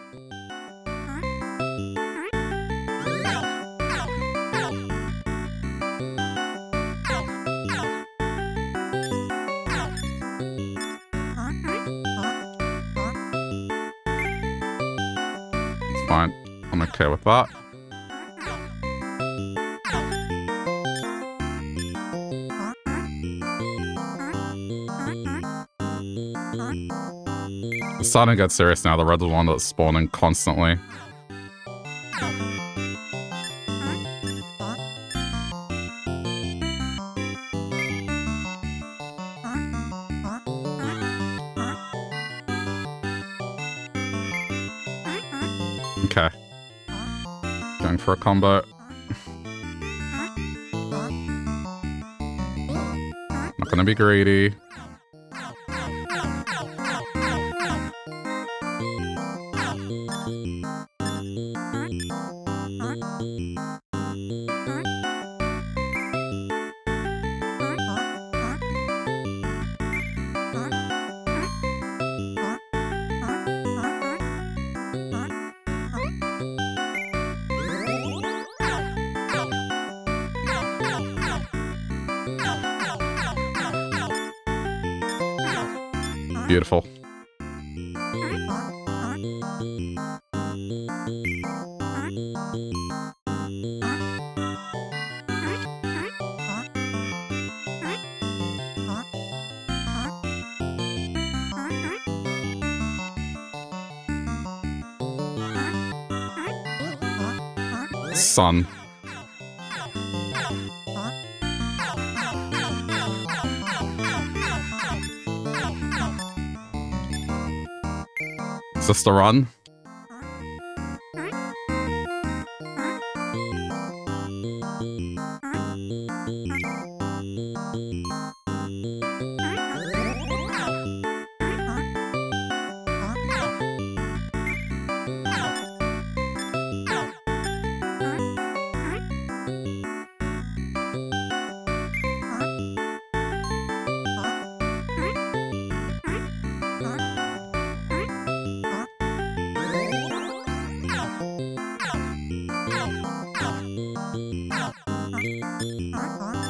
Okay with that. It's starting to get serious now. The red is the one that's spawning constantly. Okay. Going for a combo. Not gonna be greedy. Beautiful. Sun. Just a run.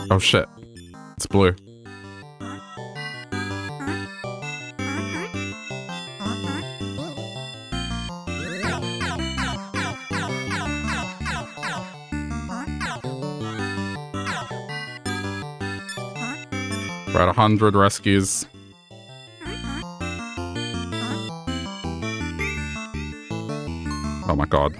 Oh shit. It's blue. About 100 rescues. Oh my god.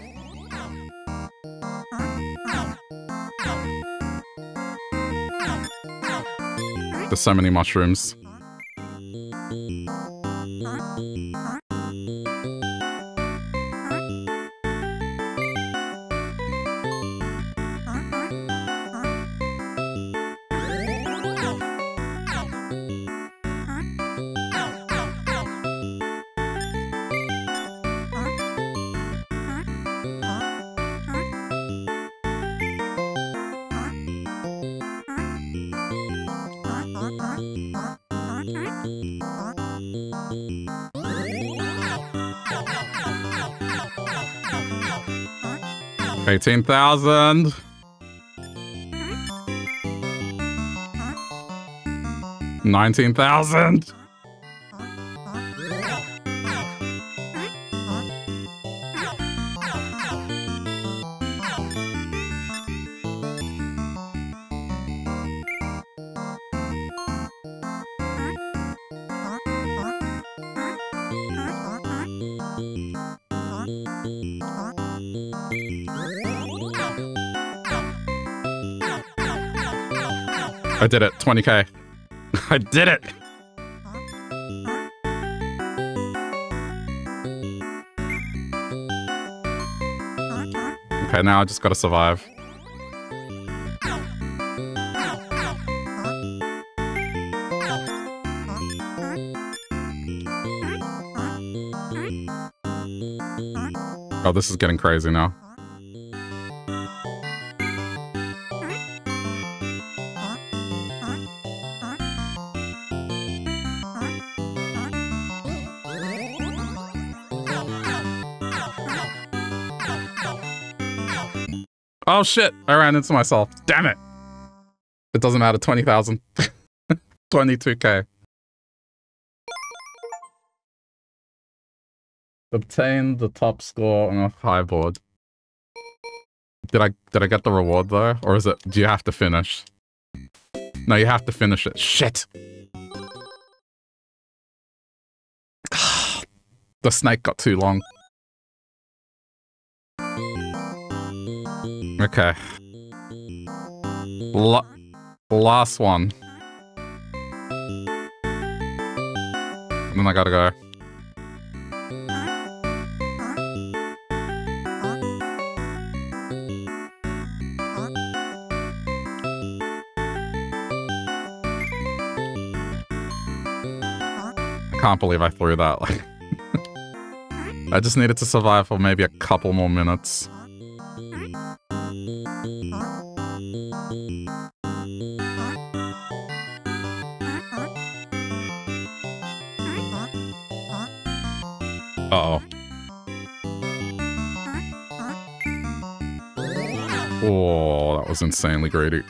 There's so many mushrooms. $18,000. $19,000. I did it. 20K. I did it. Okay, now I just gotta survive. Oh, this is getting crazy now. Oh shit, I ran into myself. Damn it. It doesn't matter, 20,000. 22K. Obtain the top score on a high board. Did I get the reward though? Or is it, do you have to finish? No, you have to finish it. Shit. The snake got too long. Okay. Last one. And then I gotta go. I can't believe I threw that. Like, I just needed to survive for maybe a couple more minutes. Uh-oh. Oh, that was insanely greedy.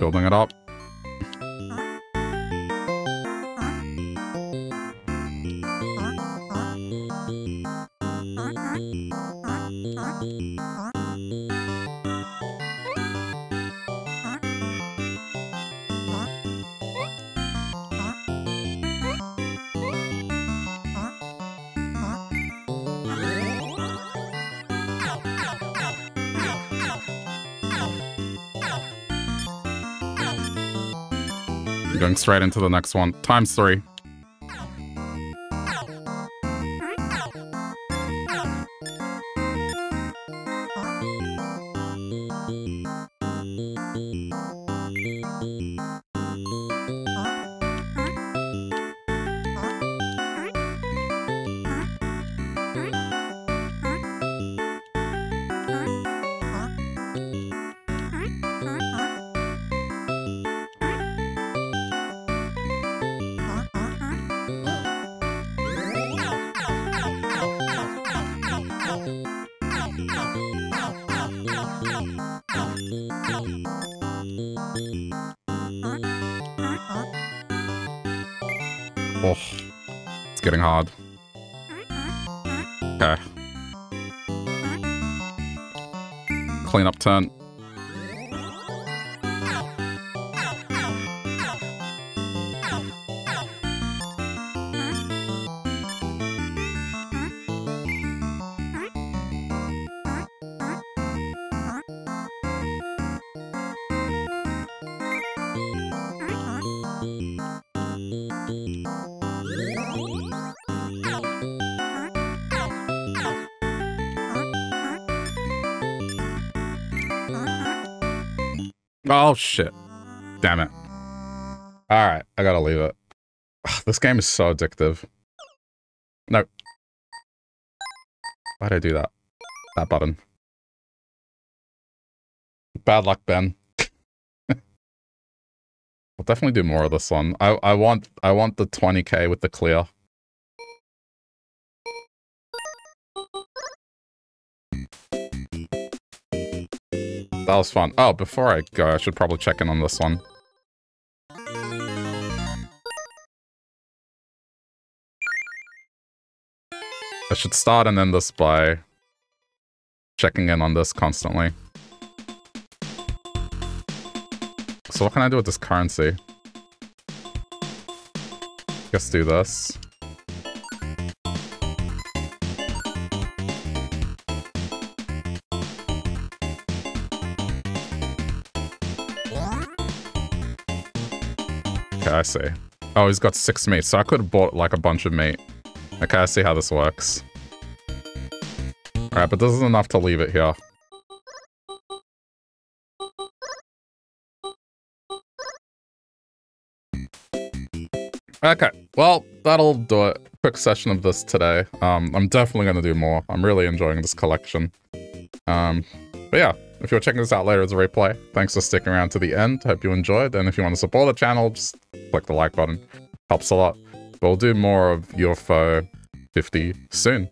Building it up. Going straight into the next one. Times 3. Oh, it's getting hard. Okay. Clean up turn. Oh, shit. Damn it. Alright, I gotta leave it. Ugh, this game is so addictive. Nope. Why'd I do that? That button. Bad luck, Ben. We'll definitely do more of this one. I want the 20k with the clear. That was fun. Oh, before I go, I should probably check in on this one. I should start and end this by checking in on this constantly. So what can I do with this currency? Let's do this. I see. Oh, he's got 6 meat, so I could have bought, like, a bunch of meat. Okay, I see how this works. Alright, but this is enough to leave it here. Okay, well, that'll do it. Quick session of this today. I'm definitely going to do more. I'm really enjoying this collection. But yeah. If you're checking this out later as a replay, thanks for sticking around to the end. Hope you enjoyed, and if you want to support the channel, just click the like button. Helps a lot. We'll do more of UFO 50 soon.